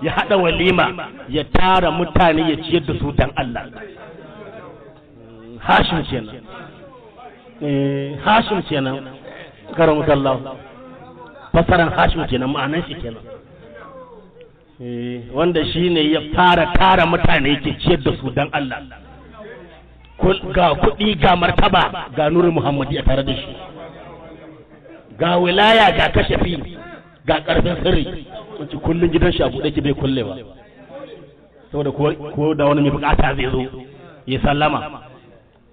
ya haɗa walima, ya tara mutane, ya ciyar da su dan Allah. Hashim kenan, Hashim kenan karamukallahu, fasaran Hashim kenan, ma'anar shi kenan, wanda shine ya fara tara mutane yake ciyar da su dan Allah, ga kuɗi ga martaba ga nurin Muhammadi a tare da shi, ga wilaya ga kashafi ga karfin sirri. Wanci kullun gidan shi a buɗe ki bai kulle ba, saboda ko da wani mai bukata zai zo ya sallama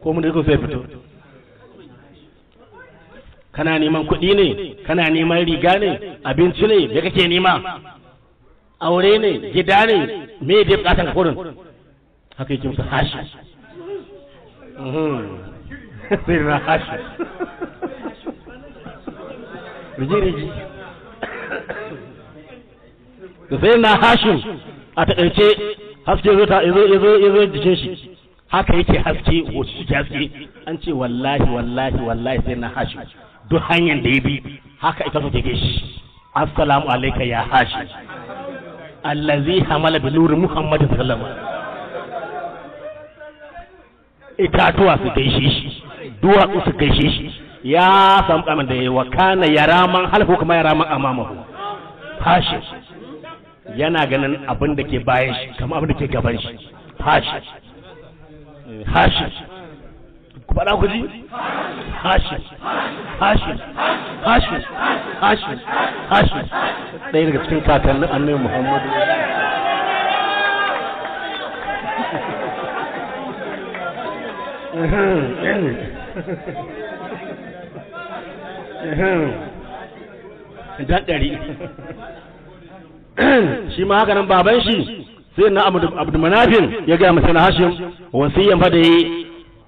ko mun da ko sai fito. Kana neman kuɗi ne, kana neman riga ne, abinci ne, me kake nema, aure ne, gida ne, me dai bukatan ka kurin haka yake musu Hashi. Sai na Hashi riji da sai na Hashim a takaice haske zo jikin shi haka yake haske wato shi haske an ce wallahi sai na Hashim duk hanyar da ya bi haka ita take gaishe. Assalamu alayka ya Hashim allazi hamala bi nur Muhammad sallallahu alaihi wasallam. Itatuwa su gaishe shi, duwatsu su gaishe shi, ya samu kamin da yayi wa kana yaraman halfu kuma yaraman amamahu. Hashim yana ganin abin da ke bayan shi kamar abin da ke gaban shi. Hashim ku faɗa ku ji Hashim ɗaya daga cikin kakannin annabi Muhammadu. Dan ɗari shi ma haka nan baban shi sai na Abdul Munafin ya gaya masa na Hashim wasiyan fa da yi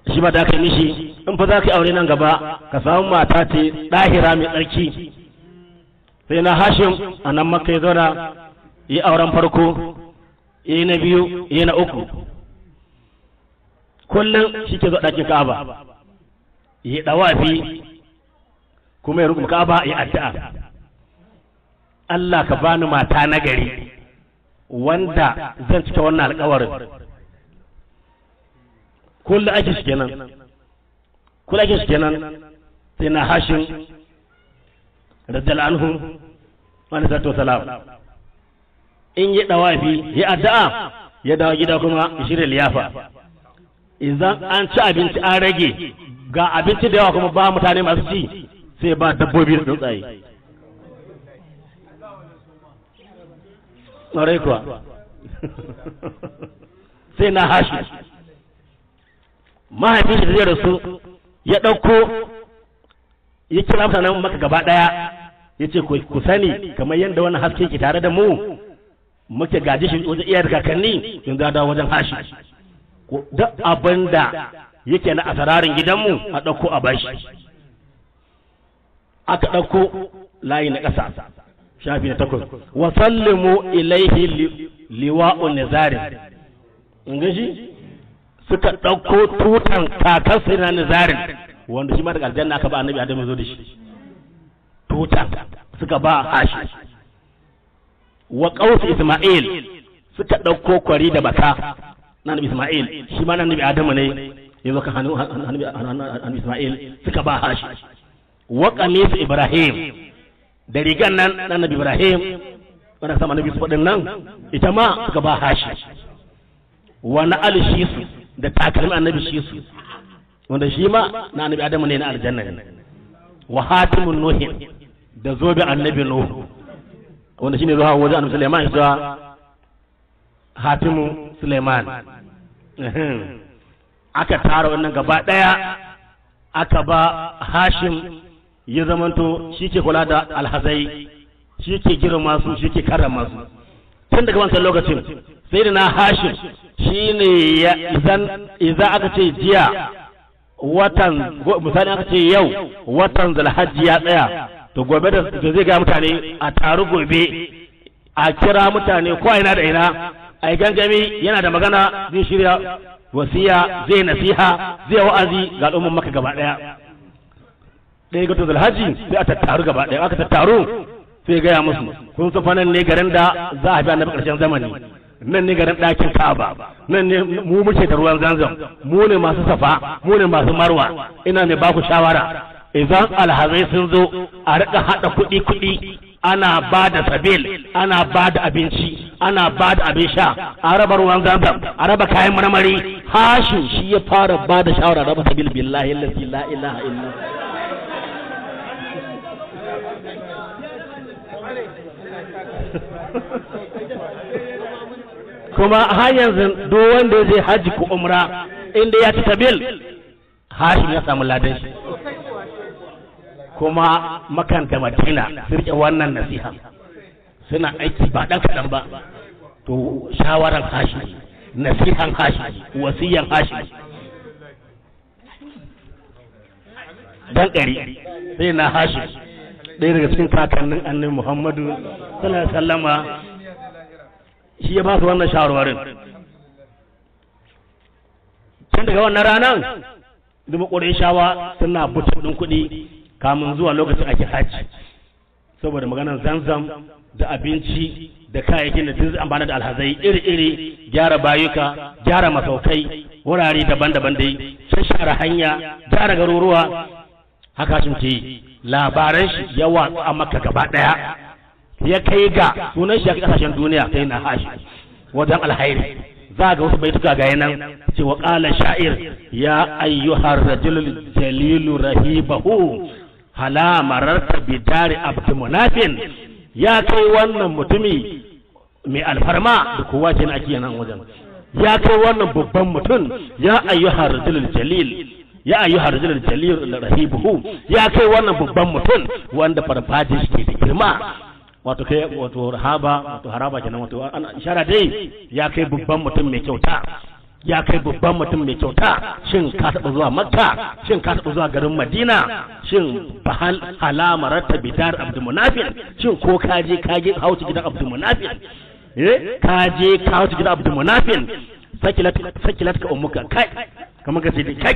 shi ma da aka mishi, in fa za ka aure nan gaba ka samu mata ce ɗahira mai tsarki. Sai na Hashim a nan Makka ya zauna yi auren farko, yi na biyu, yi na uku. Kullum shi ke zo ɗakin Ka'aba, yi ɗawafi, kuma ya rubu Ka'aba yi addu'a. Allah ka bani mata na gari wanda zan cika wannan alƙawarin. Kullum ake shi kenan. Kullum ake shi kenan. Sai na Hashim radiyallahu anhu wa nasatu salam. In yi dawafi ya addu'a ya dawo gida kuma shirye liyafa. Idan an ci abinci an rage ga abinci da yawa kuma ba mutane masu ci sai ba dabbobi da tsuntsaye. Nore kuwa sai na Hashim mahaifin shi da zai rasu ya dauko ya kira mutanen Makka gaba daya yace ku sani kamar yanda wannan haske ke tare da mu muke gaji shi wajen iyar kakanni yanzu da dawo wajen Hashim da abinda yake na asararin gidanmu a dauko a bashi aka dauko layi na kasa shafi na 8 wa sallimu ilaihi liwa'un nazarin ingashi suka dauko tutan kakan sai na nazarin wanda shi ma daga aljanna aka ba annabi Adam zo da shi tutan suka ba Hashim wa qaus Isma'il suka dauko kwari da baka na annabi Isma'il shi ma annabi Adam ne yazo kan annabi Isma'il suka ba Hashim wa qamis Ibrahim da rigan nan na annabi Ibrahim wannan sama annabi su fadin nan ita ma suka ba Hashim wa na al-shisu da takalmin annabi Shisu wanda shi ma na annabi Adam ne na aljanna ne wa hatimun nuhin da zobe annabi Nuh wanda shine zuwa wajen annabi Sulaiman zuwa hatimu Sulaiman aka tara wannan gaba daya aka ba Hashim ya zamanto shike kula da alhazai shike girma su shike karrama su tun daga wannan lokacin sayyidina Hashim shine ya idan aka ce jiya watan misali aka ce yau watan Zalhaji ya tsaya to gobe da zai ga mutane a taru gobe a kira mutane ko ina da ina ai gangami yana da magana zai shirya wasiya zai nasiha zai wa'azi ga al'umman Makka gaba daya dai ga Zalhaji sai a tattaru gaba daya aka tattaru sai ga ya musu kun san fanan ne garin da za a bi annabi karshen zamani nan ne garin ɗakin Ka'aba nan ne mu muke da ruwan Zamzam mu ne masu Safa mu ne masu Marwa ina mai baku shawara idan alhazai sun zo a rika hada kuɗi ana bada sabil ana bada abinci ana bada abin sha a raba ruwan Zamzam a raba kayan marmari Hashim shi ya fara bada shawara raba sabil billahi allazi la ilaha illa kuma har yanzu duk wanda ya je haji ko umra inda ya ci tabil Hashim ya samu ladan shi kuma Makka da Madina sirke wannan nasiha suna aiki ba dan kadan ba to shawaran Hashim nasihan Hashim wasiyan Hashim dan kari sai na Hashim dai daga cikin kakannin Annabi Muhammadu sallallahu alaihi wasallama shi ya ba su wannan shawarwarin tun daga wannan ranar duma Qurayshawa suna butu din kuɗi kamun zuwa lokacin ake haji saboda maganar Zamzam da abinci da kayayyakin da duk amfana da alhazai iri-iri gyara bayuka gyara masaukai wurare daban-daban dai shashara hanya gyara garuruwa haka sun ce labaran shi yawa a Makka gaba daya ya kai ga sunan shi a kasashen duniya kai na Hashim wajen alhairi za ga wasu baituka ga yanan ce wa qala sha'ir ya ayyuhar rajulul jalilu rahibahu hala mararta bi dari Abdul Munafin ya kai wannan mutumi mai alfarma da kowa ce ake yanan wajen ya kai wannan babban mutum ya ayyuhar rajulul jalil ya ayyuhar rajulul jalil rahibahu ya kai wannan babban mutum wanda farfajin shi ke da girma wato kai wato rahaba wato haraba kenan wato ana ishara dai ya kai babban mutum mai kyauta ya kai babban mutum mai kyauta shin ka taba zuwa Makka shin ka taba zuwa garin Madina shin bahal halama ratta bidar Abdul Munafin shin ko ka je ka je hauci gidan Abdul Munafin ka je ka su gida Abdul Munafin sakilat ka ummuka kai kamar ka sai kai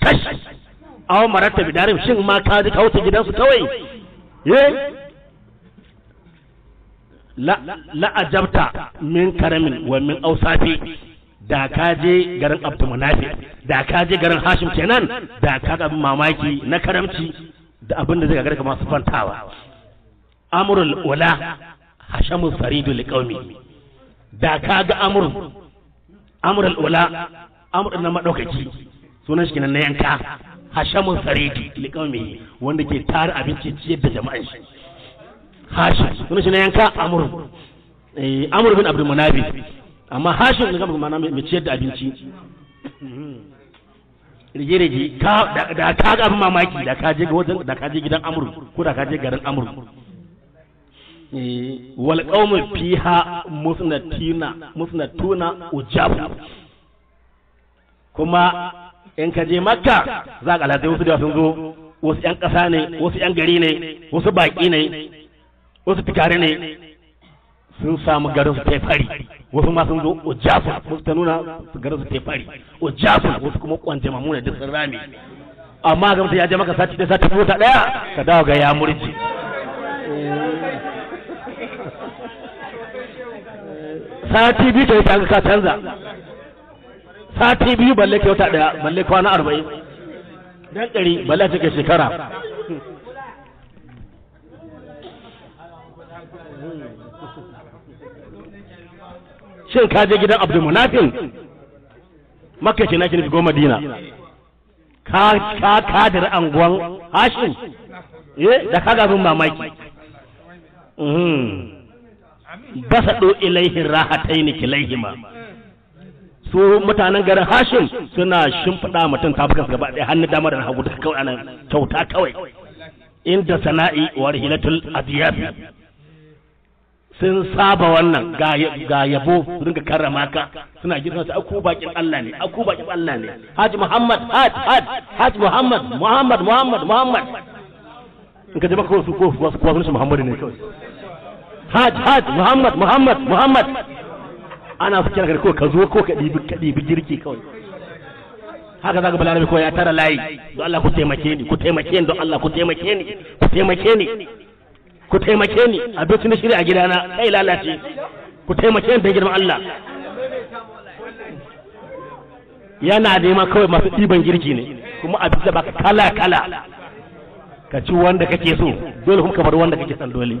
kai aw marata bidarim shin ma ka je ka wuce gidansu kawai la ajabta min karamin wa min awsafi da ka je garin Abdul Munafin da ka je garin Hashim kenan da ka ga mamaki na karamci da abin da zai ga kamar su fantawa amrul ula hashamu saridu liqaumi da ka ga amrul ula amrun na madaukaki sunan shi kenan na yanka hashamu saridi liqaumi wanda ke tare abinci ciyar da jama'an shi hashim sunan shi na yanka amru amru bin Abdul Munafin amma hashim ne kuma mana mai ciyar da abinci rige-rige da ka ga abin mamaki da ka je wajen da ka je gidan amru ko da ka je garin amru wal qawmu fiha musnatuna ujabu kuma in ka je makka za ka lazai wasu da sun zo wasu yan kasa ne wasu yan gari ne wasu baki ne wasu fikare ne sun samu garin su tai fari wasu ma sun zo ujabu mustanuna garin su tai fari ujabu wasu kuma kwanje mamuna da sun rami amma ga mutum ya je maka sati da sati mota daya ka dawo ga ya murji sati biyu kai ka canza sati biyu balle kai wata daya balle kwana 40 dan dari balle take shekara shin ka je gidan Abdul Munafin Makka ce nake nufi go Madina ka da anguwan Hashim da kaga bin mamaki basado ilaihi rahataini kilaihima su mutanen garin Hashim suna shimfida mutun tafukan gaba da hannu dama da hagu duka kawai anan kyauta kawai inda sana'i wa rihilatul adiyab sun saba wannan ga yabo su dinga karrama ka suna girma su aku bakin Allah ne aku bakin Allah ne Haji Muhammad Haji Muhammad in ka ji maka su ko wasu kuma sunan Muhammad ne kawai Hajj Muhammad ana fikirar kai ko ka zo ko ka dibi girki kawai haka zaka balarabe ko ya tara layi don Allah ku taimake ni don Allah ku taimake ni abinci na shirya a gidana kai lalace ku taimake ni da girman Allah yana da ma kawai masu diban girki ne kuma abin da baka kala ka ci wanda kake so dole kuma ka bar wanda kake san dole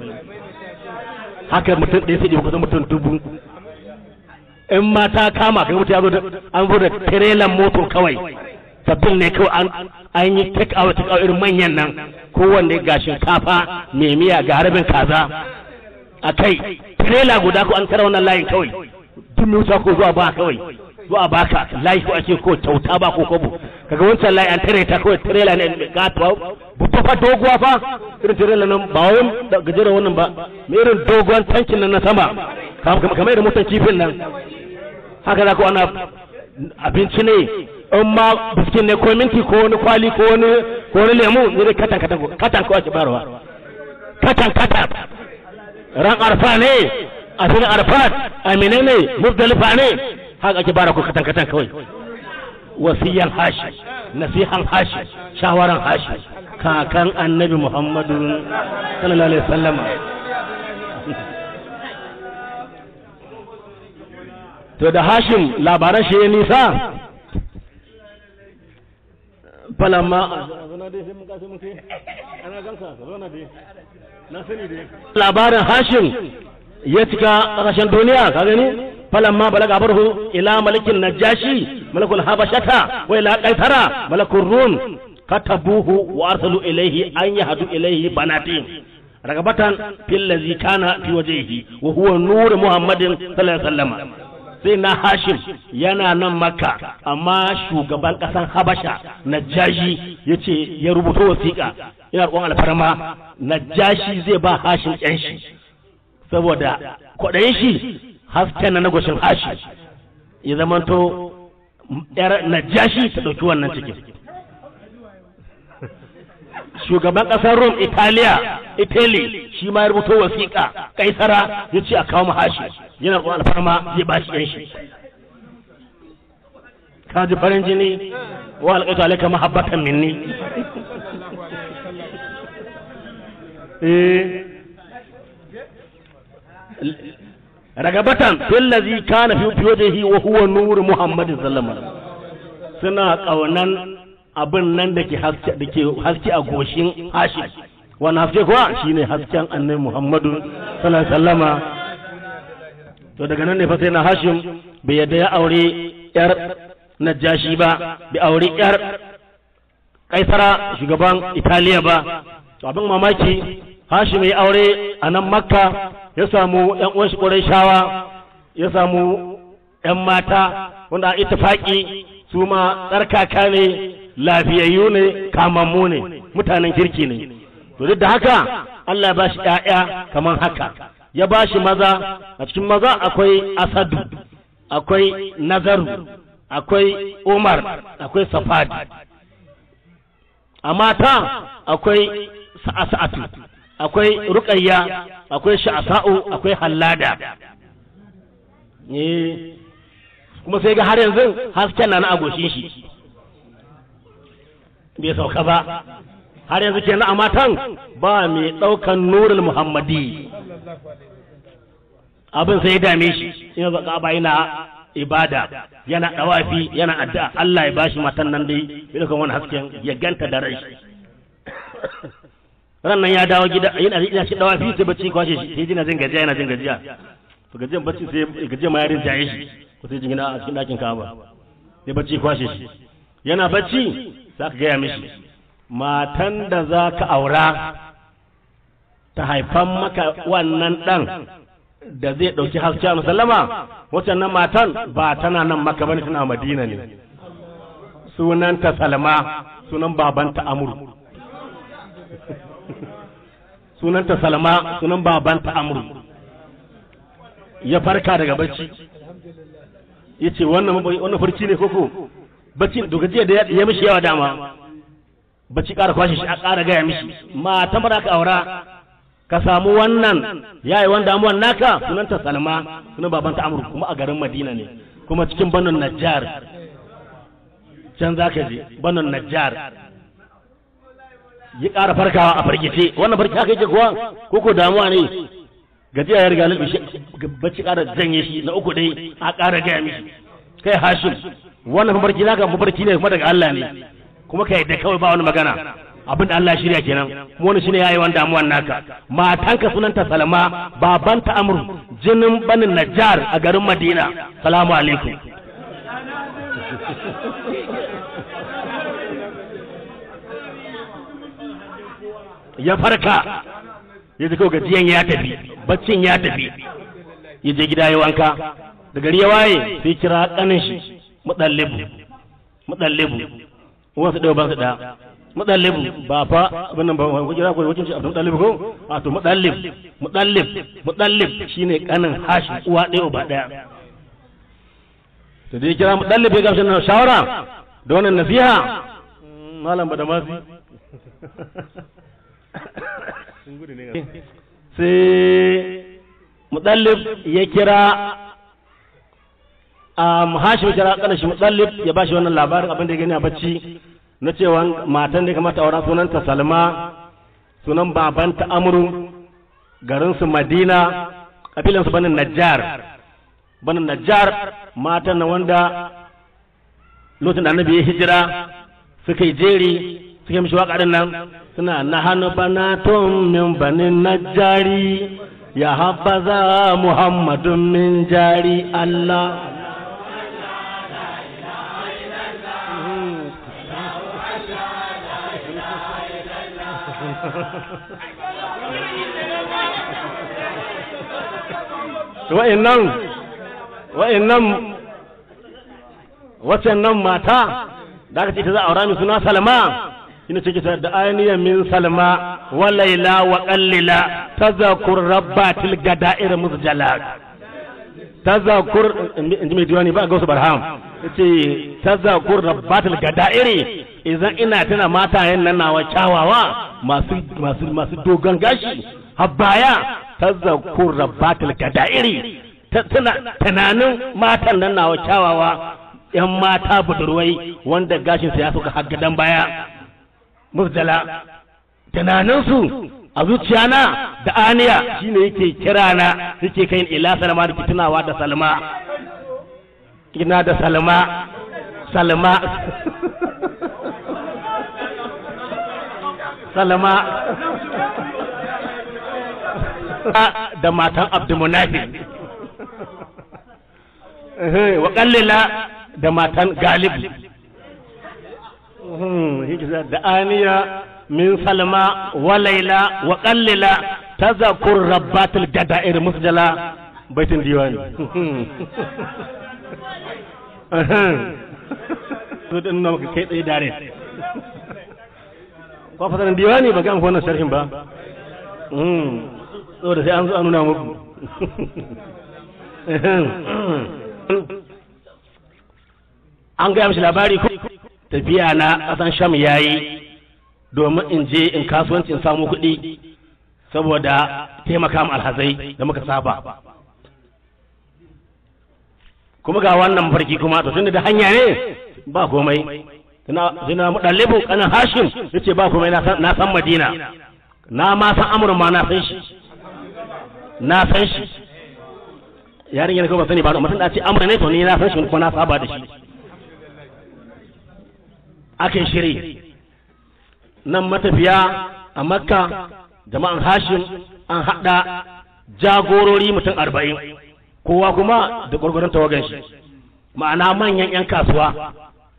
haka mutum ɗaya sai da kusan mutum 1000 in mata kama kai mutum ya zo da an zo da tirelan moto kawai sabbin ne kawai an yi take out irin manyan nan kowanne ga shinkafa mai miya ga harbin kaza a kai tirela guda ko an kara wannan layin kawai tun mai wuta ko zuwa ba kawai zuwa baka layi ko ake ko kyauta ba ko kobo kaga wancan layi an tare ta kawai tirela ne mai gatuwa bubba fa doguwa fa irin tirela nan ba wai gajeren wannan ba mai irin dogon tankin nan na sama kamar irin motan kifin nan haka za ku ana abinci ne in ma biskin ne ko minti ko wani kwali ko wani lemu ne katan ko ake barwa katan ran arfa ne a cikin arfat amine ne muzdalifa ne haka ake bara ku katan kawai wasiyan hashi nasihan hashi shawaran hashi kakan annabi Muhammadu sallallahu alaihi wasallam to da Hashim labaran shi ya nisa falamma labarin Hashim ya cika ƙarshen duniya ka gani falamma balaga barhu ila malikin najashi malakul habashata wa ila qaisara malakul rum katabuhu wa arsalu ilayhi an yahdu ilayhi banatin ragabatan fil ladhi kana fi wajhihi wa huwa nur muhammadin sallallahu alaihi wasallam sai na Hashim yana nan Makka amma shugaban kasan Habasha Najashi yace ya rubuta wasiqa ina roƙon alfarma Najashi zai ba Hashim ƴan shi saboda kodayin shi haske na goshin Hashim ya zamanto yar Najashi ta dauki wannan cikin shugaban kasar Rome Italy shi ma ya rubuta wasiqa Kaisara yace a kawo mu Hashim yana ko alfarma ya bashi yan shi ka ji farin jini wa alqatu alayka mahabbatan minni ragabatan fil ladhi kana fi wajhihi wa huwa nur Muhammad sallallahu alaihi wasallam suna kaunan abin nan dake haske a goshin Hashim wannan haske kuwa shine hasken Annabi Muhammad sallallahu alaihi wasallam. To daga nan ne fa sai na Hashim bai yadda ya aure yar Najashi ba, bai aure yar Kaisara shugaban Italiya ba. To abin mamaki Hashim ya aure a nan Makka, ya samu yan uwan shi Qurayshawa, ya samu yan mata wanda ittifaki su ma tsarkaka ne, lafiyayyu ne, kamammu ne, mutanen kirki ne. To duk da haka Allah ya bashi ƴaƴa kaman haka, ya bashi maza. A cikin maza akwai Asadu, akwai Nazaru, akwai Umar, akwai Safad. A mata akwai Sa'atu, akwai Ruqayya, akwai Sha'sa'u, akwai Hallada. Kuma sai ga har yanzu hasken na agoshin shi bai sauka ba, har yanzu kenan a matan ba mai daukan nurul Muhammadi. Abin sai ya dame shi, ina zaka ba yana ibada, yana dawafi, yana addu'a, Allah ya bashi matan nan dai bai daukan wani hasken ya ganta da rai. Rannan ya dawo gida yana shi dawafi sai bacci kwashe shi, sai jina jin gajiya, yana jin gajiya. To gajiyan bacci sai gajiya ma yarin jaye shi. Ku sai jingina a cikin ɗakin Ka'aba sai bacci kwashe shi, yana bacci za ka gaya mishi matan da za ka aura ta haifan maka wannan ɗan da zai ɗauki haske a musallama. Waccan nan matan ba tana nan Makka bane, tana Madina ne, sunanta Salma, sunan babanta Amru. Sunanta Salma, sunan babanta Amru. Ya farka daga bacci yace wannan farki ne koko bacci daga jiya da ya mishi yawa dama, bacci ƙara kwashe shi a ƙara gaya mishi mata mara ka aura ka samu wannan yayi wanda amuwan naka sunanta Salma, sunan babanta Amru, kuma a garin Madina ne, kuma cikin banon Najjar can za ka je banon Najjar. Ya ƙara farkawa a farkice, wannan farki haka yake kuwa koko damuwa ne, gajiya ya riga lalle bacci ƙara janye shi na uku dai a ƙara gaya mishi kai Hashim wannan mafarki naka mafarki ne kuma daga Allah ne, kuma kai da kawai ba wani magana, abinda Allah shirya kenan. Mu wannan shine yayi wanda amuwan naka, matanka sunanta Salma, babanta Amru, jinin banin Najjar a garin Madina. Salamu alaikum. Ya farka ya ji kawai gajiyan ya tafi, baccin ya tafi, ya je gida ya wanka. Da gari ya waye sai kira kanin shi mudallibu uwan su da ban su da mudallibu ba fa abin nan ba kira ko wajen shi Abdul Mudallib ko a to mudallib shine kanin Hashim, uwa ɗaya uba ɗaya. To dai kira mudallib ya gamsa na shawara da wannan nasiha malam Badamasi sai mudallib ya kira Hashim, kira kana shi mudallib ya bashi wannan labarin abin da ya gani a bacci na cewa matan da kamata aura sunanta Salma, sunan babanta Amru, garin su Madina, kabilan su banin Najjar. Banin Najjar matan na wanda lokacin da Annabi ya hijira suka yi jeri suke mishi waƙarin nan suna na hannu banatun min banin Najjari ya haɓaza Muhammadun min jari Allah. Wa'innan mata da aka ce ta za a aura mai suna Salma, ina ce kita da ainihin min Salma wa laila wa qallila tazakur rabbatil gada'ir muzjalat tazakur inji mai diwani ba ga su barham yace tazakur rabbatil gada'iri idan ina tana matayen nan nawa kyawawa masu dogon gashi habbaya tazakur rabbatil gada'iri suna tunanin matan nan nawa kyawawa, yan mata budurwai wanda gashin su ya suka haggadan baya muzdala, tunanin su a zuciyana da aniya shine yake kirana, yake kai ila Salma da tunawa da Salma, ina da Salma, Salma Salma da matan Abdul Munafin, wa Kallila da matan Galib, da aniya min Salma wa Laila wa Kallila tazakur rabbatul gadair musjala baitin diwani. Sudan nan ka kai tsaye dare ko fatan diwani ba kan wannan sharhin ba saboda sai an zo an nuna muku an gaya mishi labari ko tafiya na kasan Sham yayi domin in je in kasuwanci in samu kuɗi saboda taimaka mu alhazai da muka saba, kuma ga wannan farki kuma to tunda da hanya ne ba komai, tana mu dalibu kana Hashim yace ba komai, na san Madina, na ma san Amru ma na san shi, na san shi yarinya ne ko ba sani ba, mutum da ce Amru ne to ni na san shi ko na saba da shi. Akan shiri nan matafiya a Makka jama'an Hashim an hada jagorori mutum 40, kowa kuma da gurgurun tawagan shi, ma'ana manyan yan kasuwa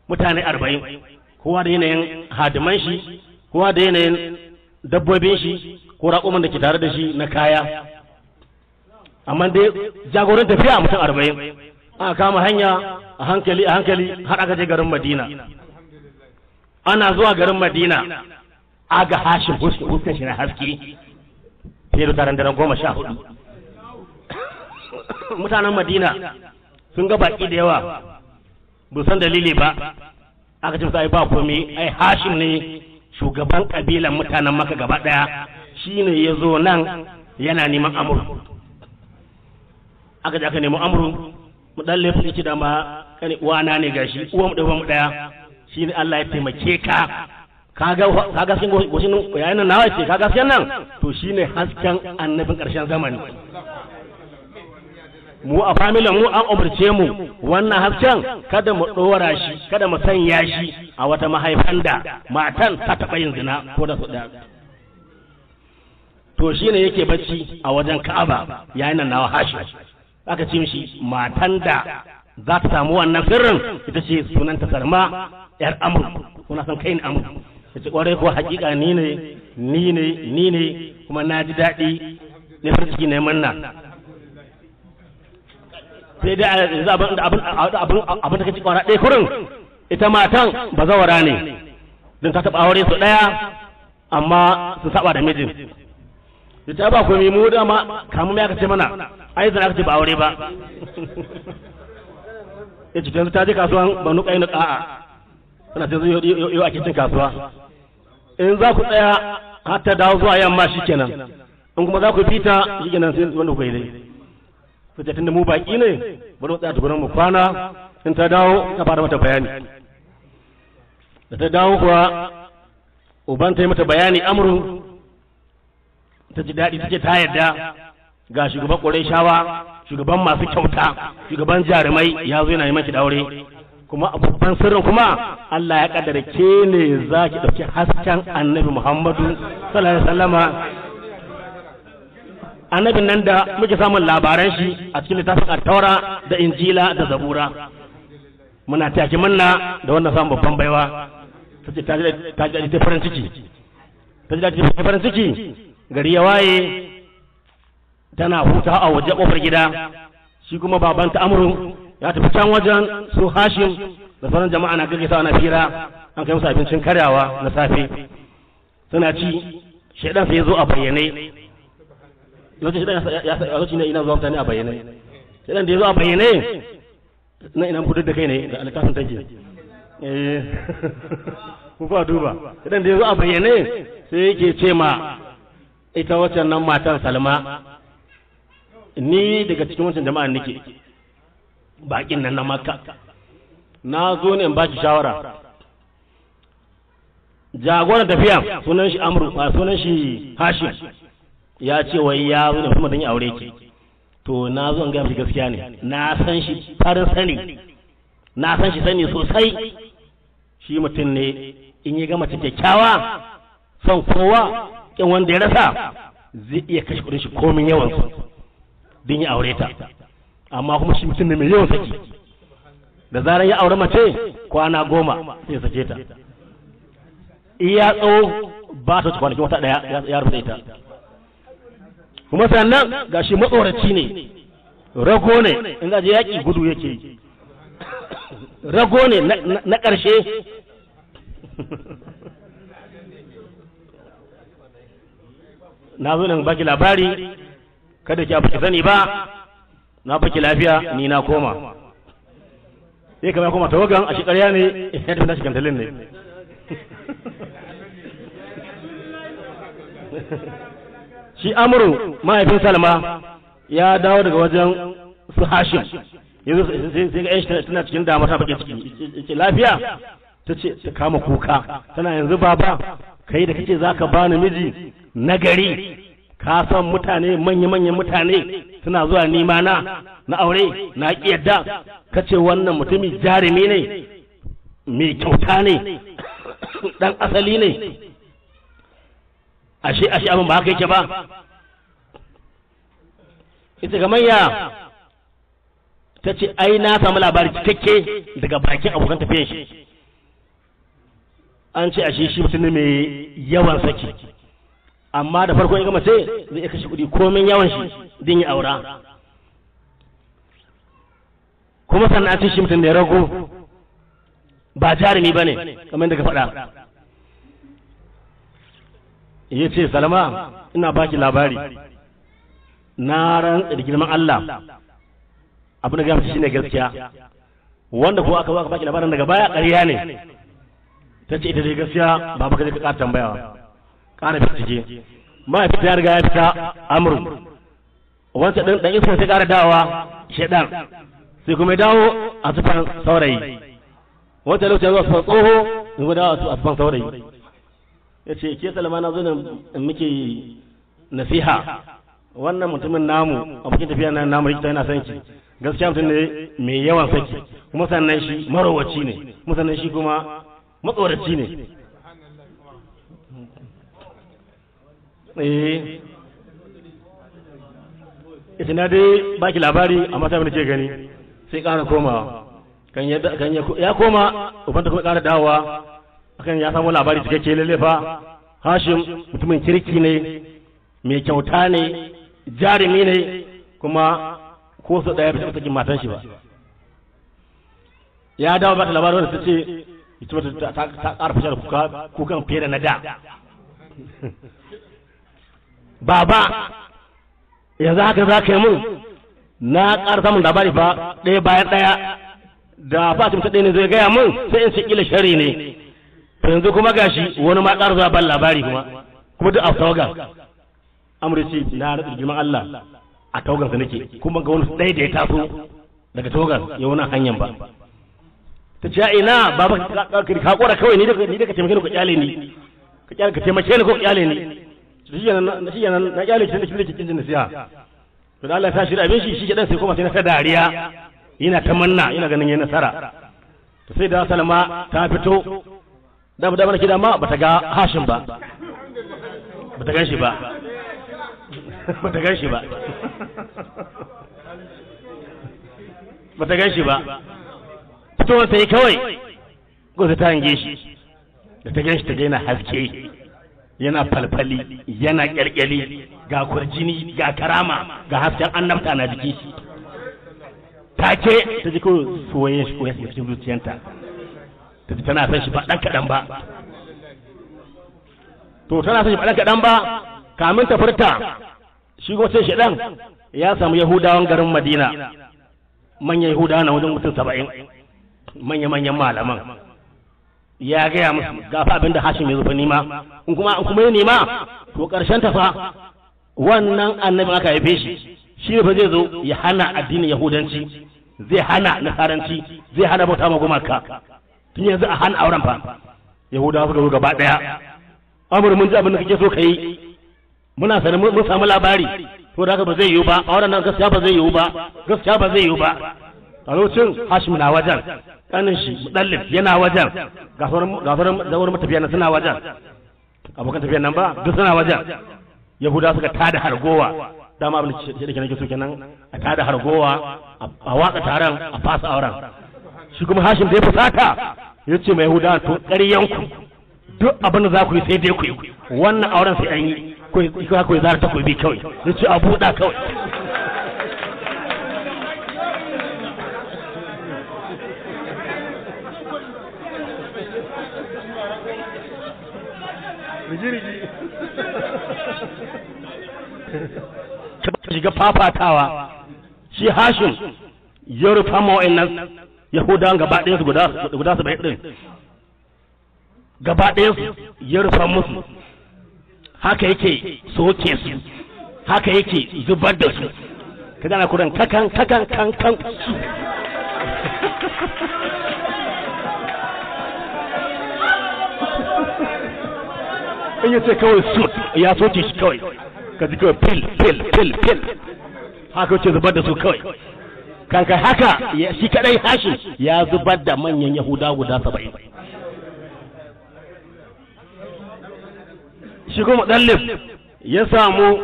mutane 40, kowa da yanayin hadiman shi, kowa da yanayin dabbobin shi ko raƙuman da ke tare da shi na kaya, amma dai jagoran tafiya mutum 40. Aka kama hanya a hankali a hankali har aka je garin Madina. Ana zuwa garin Madina aga Hashim huskan shi na haske sai da daren 14. Mutanen Madina sun ga baki da yawa ba san dalili ba, aka ce sai ba komai, ai Hashim ne shugaban kabilan mutanen Makka gaba daya, shine yazo nan yana neman Amru. Aka je aka nemi Amru, mu dan lefi ki da ma kani uwana ne gashi uwan mu da mu daya, shine Allah ya taimake ka kaga sun goshin yayin nawa ce kaga sun nan to shine hasken annabin karshen zamani. Mu a familin mu an umarce mu wannan hasken kada mu dora shi, kada mu sanya shi a wata mahaifan da matan ta taba yin zina ko da suda, to shine yake bacci a wajen Ka'aba yayin nawa Hashim. Aka ce mishi matan da za ta samu wannan sirrin ita ce sunanta Salma yar Amru, kuna san kai ne Amru, yace kwarai ko hakika ni ne kuma na ji dadi ne farki ne manna. Sai da yanzu abin da kace kwara dai kurin ita matan bazawara ne don ta taba aure su daya amma su saba da mijin, ita ba komai mu da ma kamun ya kace mana ai zan kace ba aure ba, yace dan ta je kasuwan Banu Qainu a'a kana ta zo yau a cikin kasuwa, in za ku tsaya har ta dawo zuwa yamma shikenan, in kuma za ku fita shikenan sai wanda ku yi dai. To ta tunda mu baki ne bari mu tsaya tukunan mu kwana, in ta dawo ka fara mata bayani. Da ta dawo kuwa uban ta yi mata bayani Amru, ta ji daɗi take ta yarda, ga shugaban Qurayshawa, shugaban masu kyauta, shugaban jarumai ya zo yana yi maki daure, kuma babban sirrin kuma Allah ya kaddara ke ne za ki dauki hasken Annabi Muhammadu sallallahu alaihi wasallam, annabin nan da muke samun labaran shi a cikin littafin At-Taura da Injila da Zabura. Muna taki manna da wannan samun babban baiwa, tace ta ji ta farin ciki, ta ji ta farin ciki, gari ya waye tana huta a waje kofar gida, shi kuma babanta Amru ya tafi can wajen su Hashim da sauran jama'a na gaggaisa na fira, an kai musu abincin karyawa na safe suna ci, shaidan sai ya zo a bayyane. Lokacin shaidan ya zo ne ina zuwa mutane a bayyane, shaidan da ya zo a bayyane na ina mutu da kai ne da alƙafin take ku ba duba, shaidan da ya zo a bayyane sai yake ce ma ita waccan nan matan Salma ni daga cikin wancan jama'an nake bakin nan na Makka. Na zo ne in ba shi shawara. Jagoran tafiya sunan shi Amru, sunan shi Hashim. Ya ce wai ya zo da kuma dan ya aure ki. To na zo in ga miki gaskiya ne. Na san shi farin sani. Na san shi sani sosai. Shi mutum ne in ya ga mace kyakkyawa son kowa kin wanda ya rasa zai iya kashe kudin shi komin yawan su din ya aure ta. Amma kuma shi mutum ne mai yawan saki. Da zaran ya aure mace kwana 10 sai sake ta. Iya tsawo ba ta kwana wata daya ya rufe ta. Kuma sannan gashi matsoraci ne. Rago ne in ga je yaki gudu yake. Rago ne na karshe. Na zo nan baki labari kada ki abu ki sani ba. Na baki lafiya ni na koma. Sai kamar koma tawagan a shekariya ne ya tafi na shigan talin ne. Shi Amru mahaifin Salma ya dawo daga wajen su Hashim. Yanzu sai ga Aisha tana cikin damar ta baki ciki. Ce lafiya tace ta kama kuka tana yanzu baba kai da kace zaka bani miji nagari ka san mutane manya-manyan mutane suna zuwa nima na aure na ki yadda kace wannan mutumi jarumi ne mai kyauta ne dan asali ne ashe abin ba haka yake ba ita ga manya tace ai na samu labari cikakke daga bakin abokan tafiyar shi an ce ashe shi mutum ne mai yawan saki amma da farko in ga mace zai iya kashe kudi komai yawan shi din ya aura kuma sannan an ce shi mutum ne rago ba jarumi bane kamar daga faɗa yace Salma ina baki labari na ran da girman Allah abu da gafi shine gaskiya wanda ko aka baki labarin daga baya ƙarya ne tace ita dai gaskiya baba kaje ka ƙara tambayawa ƙara bincike mai fita riga ya fita Amru wanda dan iso sai ƙara dawowa shedan sai kuma dawo a tufan saurayi wanda lokacin zuwa tsoho zuwa dawo a tufan saurayi yace ke Salma na zo nan muke nasiha wannan mutumin namu abokin tafiya nan namu yake yana son ki gaskiya mutum ne mai yawan saki kuma sannan shi marowaci ne kuma sannan shi kuma matsoraci ne ita na dai baki labari a mata mini ce gani sai ƙara komawa kan ya koma ubanta kuma ƙara dawowa akan ya samu labari cikakke lalle fa Hashim mutumin kirki ne mai kyauta ne jarumi ne kuma ko su daya bisa sakin matan shi ba ya dawo ba ta labarin wanda ta ce ita ta ƙara fashe da kukan fiye da na da baba yanzu haka za ka yi mun na ƙara samun labari ba ɗaya bayan ɗaya da ba ta ɗaya ne zai gaya mun sai in ce ƙila shari ne yanzu kuma gashi wani ma ƙara zuwa ban labari kuma duk a tawaga amurci na rantsa girman Allah a tawagansa nake kuma ga wani ɗaya da ya taso daga tawagan ya wani hanyar ba ta ce ina baba ka kora kawai ni da ka taimake ni ko kyale ni ka taimake ni ko kyale ni shi yana na kyale shi da kike kin nasiha to Allah ya sa shi da abin shi dan sai kuma sai na ta dariya yana tamanna yana ganin yayin nasara to sai da Salma ta fito da mana kida ma bata ga Hashim ba bata gan shi ba to sai kawai goza ta hange shi da ta ganshi ta ga yana haske yana falfali yana kyalkyali ga kurjini ga karama ga hasken annabta na jiki shi take ta ji ko soyayya shi ko ya cikin zuciyarta ta ji tana son shi ba dan kadan ba to tana son shi ba dan kadan ba kamin ta furta shi ko sai shedan ya samu Yahudawan garin Madina manyan Yahudawa na wajen mutum 70 manya-manyan malaman ya gaya musu gafa abinda Hashim ya zufa nima in kuma ya nima to karshen ta fa wannan annabi aka haife shi shi ba zai zo ya hana addinin yahudanci, zai hana nasaranci, zai hana bauta ma gumaka. Tun yanzu a hana auren fa yahudawa suka zo gaba daya. Amru, mun ji abin da kake so kai, muna sanin mun samu labari, to da haka ba zai yiwu ba auren nan, gaskiya ba zai yiwu ba, gaskiya ba zai yiwu ba. A lokacin Hashim na wajen, kanin shi Mudallib yana wajen, ga sauran da wani matafiya na suna wajen, abokan tafiyan nan ba duk suna wajen. Yahudawa suka tada hargowa, dama abin da ke nake so kenan, a tada hargowa, a waka taron, a fasa auren. Shi kuma Hashim da ya fusata ya ce mai Yahudawa, to ƙaryanku duk abin da za ku yi sai dai ku yi wannan auren, sai an yi ku yi zara takobi kawai, ya ce a buɗa kawai. Ka shiga fafatawa, shi Hashim ya rufa ma wa'annan Yahudawan gaba ɗayansu guda 70 ɗin, gaba ɗayansu ya rufa musu, haka yake soke su, haka yake zubar da su, ka gana kuran kakan kakan kankan su. In ya ce kawai su ya soke shi kawai, ka ji kawai fil haka wuce zubar da su kawai kanka. Haka shi kadai Hashim ya zubar da manyan Yahuda guda 70. Shi kuma Mudallib ya samu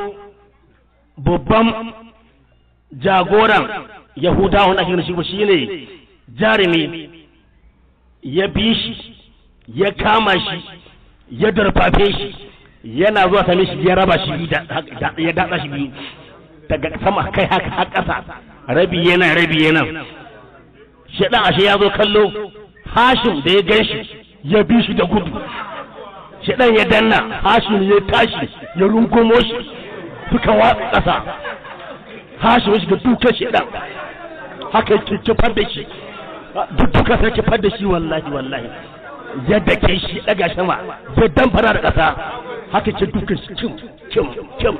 babban jagoran Yahuda wanda shi ne jarumi, ya bi shi, ya kama shi, ya darfafe shi, yana zuwa same shi ya raba shi, ya datsa shi biyu daga sama kai haka har ƙasa, rabi yana rabi yana. Shedan ashe ya zo kallo, Hashim da ya gan shi ya bi shi da gudu, shedan ya danna Hashim, ya tashi ya rungumo shi, suka watsa ƙasa. Hashim shi ga dukan shedan, haka kifar da shi, duka sai kifar da shi, wallahi wallahi ya dake shi daga sama, ya damfara da ƙasa, haka ce dukan shi kim.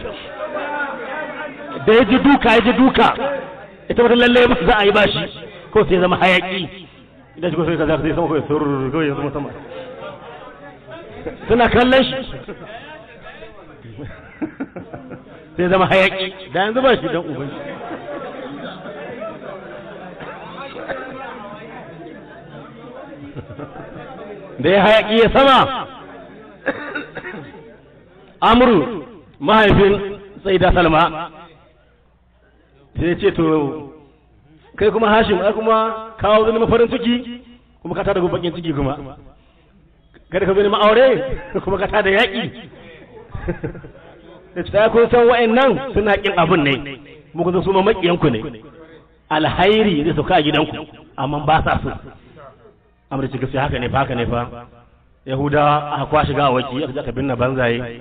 Da ya ji duka ita wata lalle ba za a yi bashi, ko sai zama hayaki idan shi ko sai kaza sai sama ko surur ko ya zama sama, suna kallon shi sai zama hayaki da yanzu ba shi dan uban shi. Da ya hayaki ya sama, Amru mahaifin Sayyida Salma sai ya ce, to kai kuma Hashim ai kuma kawo zan mafarin ciki, kuma ka tada bakin ciki, kuma kada ka zo neman aure kuma ka tada yaƙi. Da ta kun san wa'annan suna kin abun ne, muka zo su ma makiyanku ne, alhairi zai sauka a gidanku amma ba sa so. Amru ce gaskiya haka ne fa Yahudawa aka kwashi gawaki aka binne banzaye,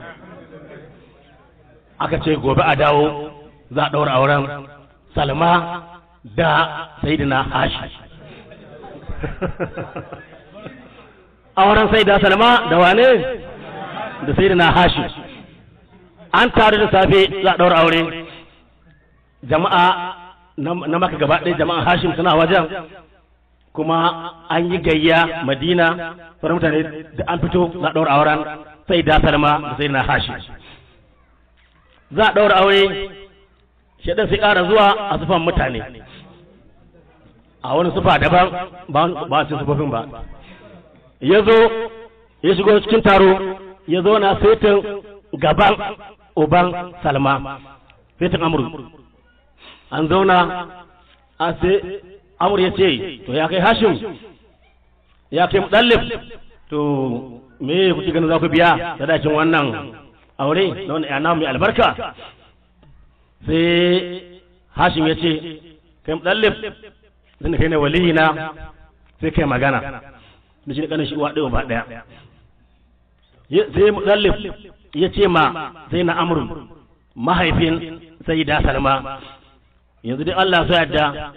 aka ce gobe a dawo za a daura auren Salma da Sayyidina Hashim. Auren Sayyida Salma da wane? Da Sayyidina Hashim. An taru da safe za a daura aure, jama'a na Makka gaba ɗaya, jama'an Hashim suna wajen, kuma an yi gayya Madina, sauran mutane da an fito za a ɗaura auren Sayyida Salma da Sayyidina Hashim. Za a ɗaura aure, shedan sai ƙara zuwa a sufan mutane, a wani sufa daban ba a cikin sufafin ba. Ya zo ya shigo cikin taro, ya zo na saitin gaban uban Salma, saitin Amru. An zauna a sai Amru ya ce, to ya kai Hashim, ya kai Mudallib, to me kuke ganin za ku biya sadakin wannan aure da wannan yana mai albarka? Sai Hashim ya ce, kai Mudallib, tunda kai ne waliyina sai kai magana, da shi ne kanin shi uwa ɗaya ba ɗaya. Sai Mudallib ya ce ma sai na Amru mahaifin Sayyida Salma, yanzu dai Allah ya yarda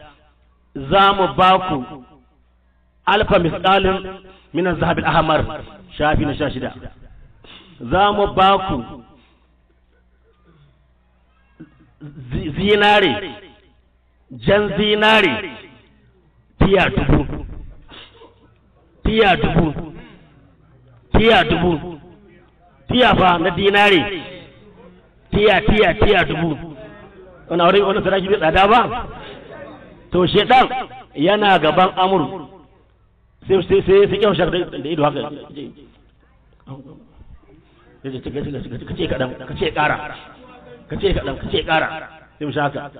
za mu ba ku alfa misqalin min az-zahabil ahmar, shafi na 16, za mu ba ku zinari, jan zinari, tiya dubu, tiya fa na dinari, tiya dubu. Wani aure wani sarki bai tsada ba? To shedan yana gaban Amru. Sai kyau shak da ido haka. Kace kadan, kace kara. Sai shaka.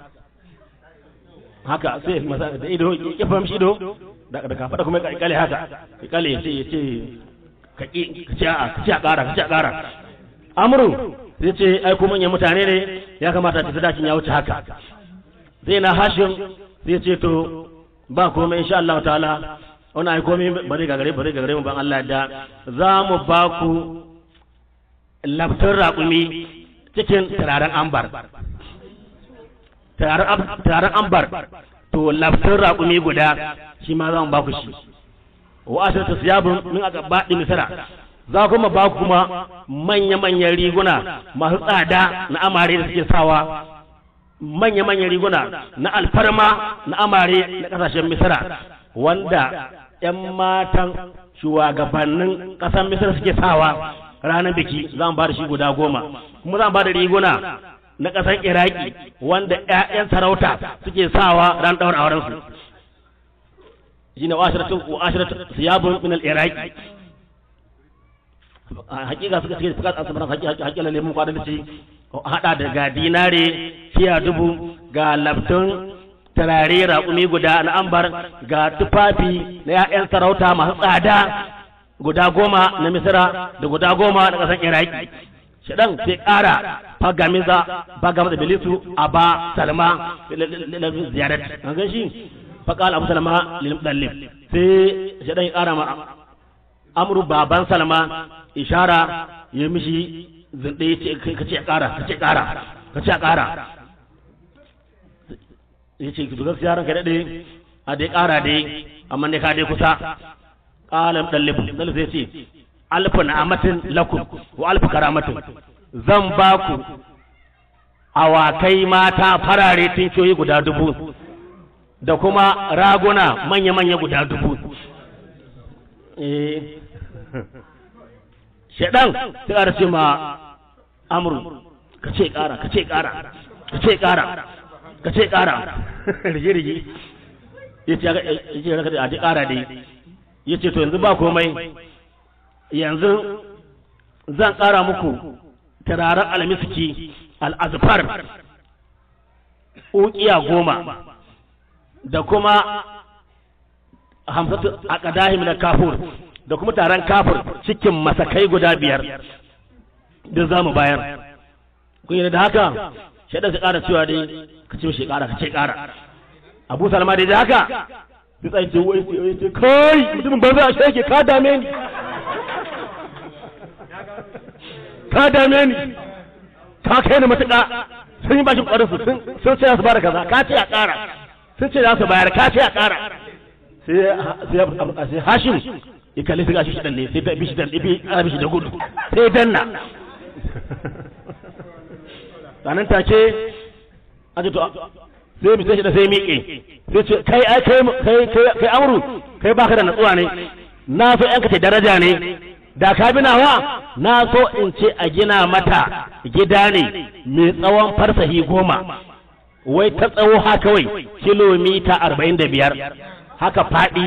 Haka sai masa da ido ya fahimci ido da ka fada kuma ya kale haka. Ya kale yace kace kara. Amru zai ce ai ku manyan mutane ne ya kamata ta dakin ya wuce haka. Zai na Hashim zai ce to ba komai insha Allah ta'ala. Ona ai komai bare gagare mu ban Allah da za mu ba ku laftar raƙumi cikin tararen ambar to laftar raƙumi guda shi ma za mu ba ku shi wa asata siyabun min aqabadi misra za kuma ba ku kuma manya-manyan riguna masu tsada na amare da suke sawa manya-manyan riguna na alfarma na amare na kasashen misra wanda yan matan shugabannin kasan Misir suke sawa ranar biki zan ba da shi guda 10 kuma zan ba da riguna na kasan Iraki wanda ƴaƴan sarauta suke sawa ran daura auren su shine wa asharatu siyabun min al-Iraki hakika suke fukat asbaran hakika ne mun fada dace hada da ga dinare fiya dubu ga labtun tarare raƙumi guda na ambar ga tufafi na ƴaƴan sarauta masu tsada guda 10 na Misra da guda 10 na ƙasar Iraki shedan sai ƙara fagamiza bilisu aba Salma lil ziyarat an ga shi faqal abu Salma lil mudallib sai shedan ya ƙara ma Amru baban Salma ishara ya mishi zinde yace kace ƙara yace ki duka siyaran ka dade a dai kara dai amma ne ka dai kusa qalam dallib sai ce alfa na'amatin lakum wa alfa karamatin zan ba ku awakai mata farare tincoyi guda 1000 da kuma raguna manya-manya guda 1000 shedan sai ya ce ma Amru kace kara rige yace raka da aje kara dai yace to yanzu ba komai yanzu zan kara muku tararar almiski al-azfar uqiya 10 da kuma 50 aqadahi min al-kafur da kuma taran kafur cikin masakai guda 5 da zamu bayar kun yi da haka shedan sai kara cewa dai kace kara Abu Salma dai haka sai tsaye wai kai mutumin banza a shege ka dame ni ka kai ni matuƙa sun yi bakin ƙwarin su sun ce za su bayar kaza ka ce a ƙara sun ce za su bayar ka ce a ƙara sai Hashim ya kalli sai gashi shedan ne sai ta bi shi da gudu sai danna sanan take aje to sai bi sai da sai miƙe sai ce kai Amru kai baka da natsuwa ne na so yanka ta daraja ne da ka bi nawa na so in ce a gina mata gida ne mai tsawon farsahi 10 wai ta tsawo ha kawai kilomita 45 haka fadi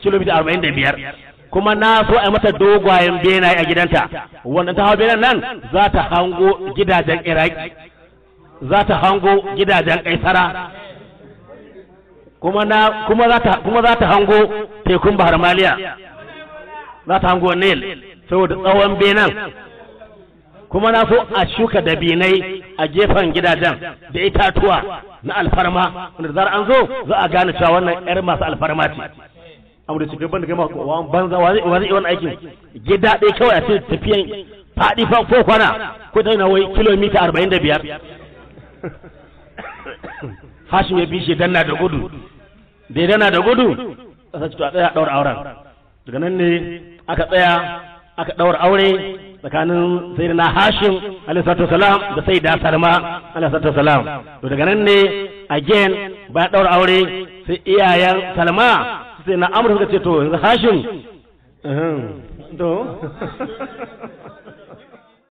kilomita 45 kuma na so a mata dogwayen benaye a gidanta wanda ta hawa benan nan za ta hango gidajen Iraki za ta hango gidajen Kaisara kuma za ta hango tekun Bahar Maliya za ta hango Nil saboda tsawon benan kuma na so a shuka dabinai a gefen gidajen da itatuwa na alfarma wanda zar an zo za a gane cewa wannan yar masu alfarma ce aure cikin banda kai ma banza wani iwan aikin gida dai kawai a ce tafiyan fadi fa ko kwana ko dai na wai kilomita 45 Hashim ya bishe danna da gudu sai ta tsaya daura auren daga nan ne aka tsaya aka daura aure tsakanin Sayyidina Hashim alaihi salatu wasalam da Sayyida Salma alaihi salatu wasalam. To daga nan ne again ba daura aure sai iyayen Salma sai na Amru suka ce to yanzu Hashim to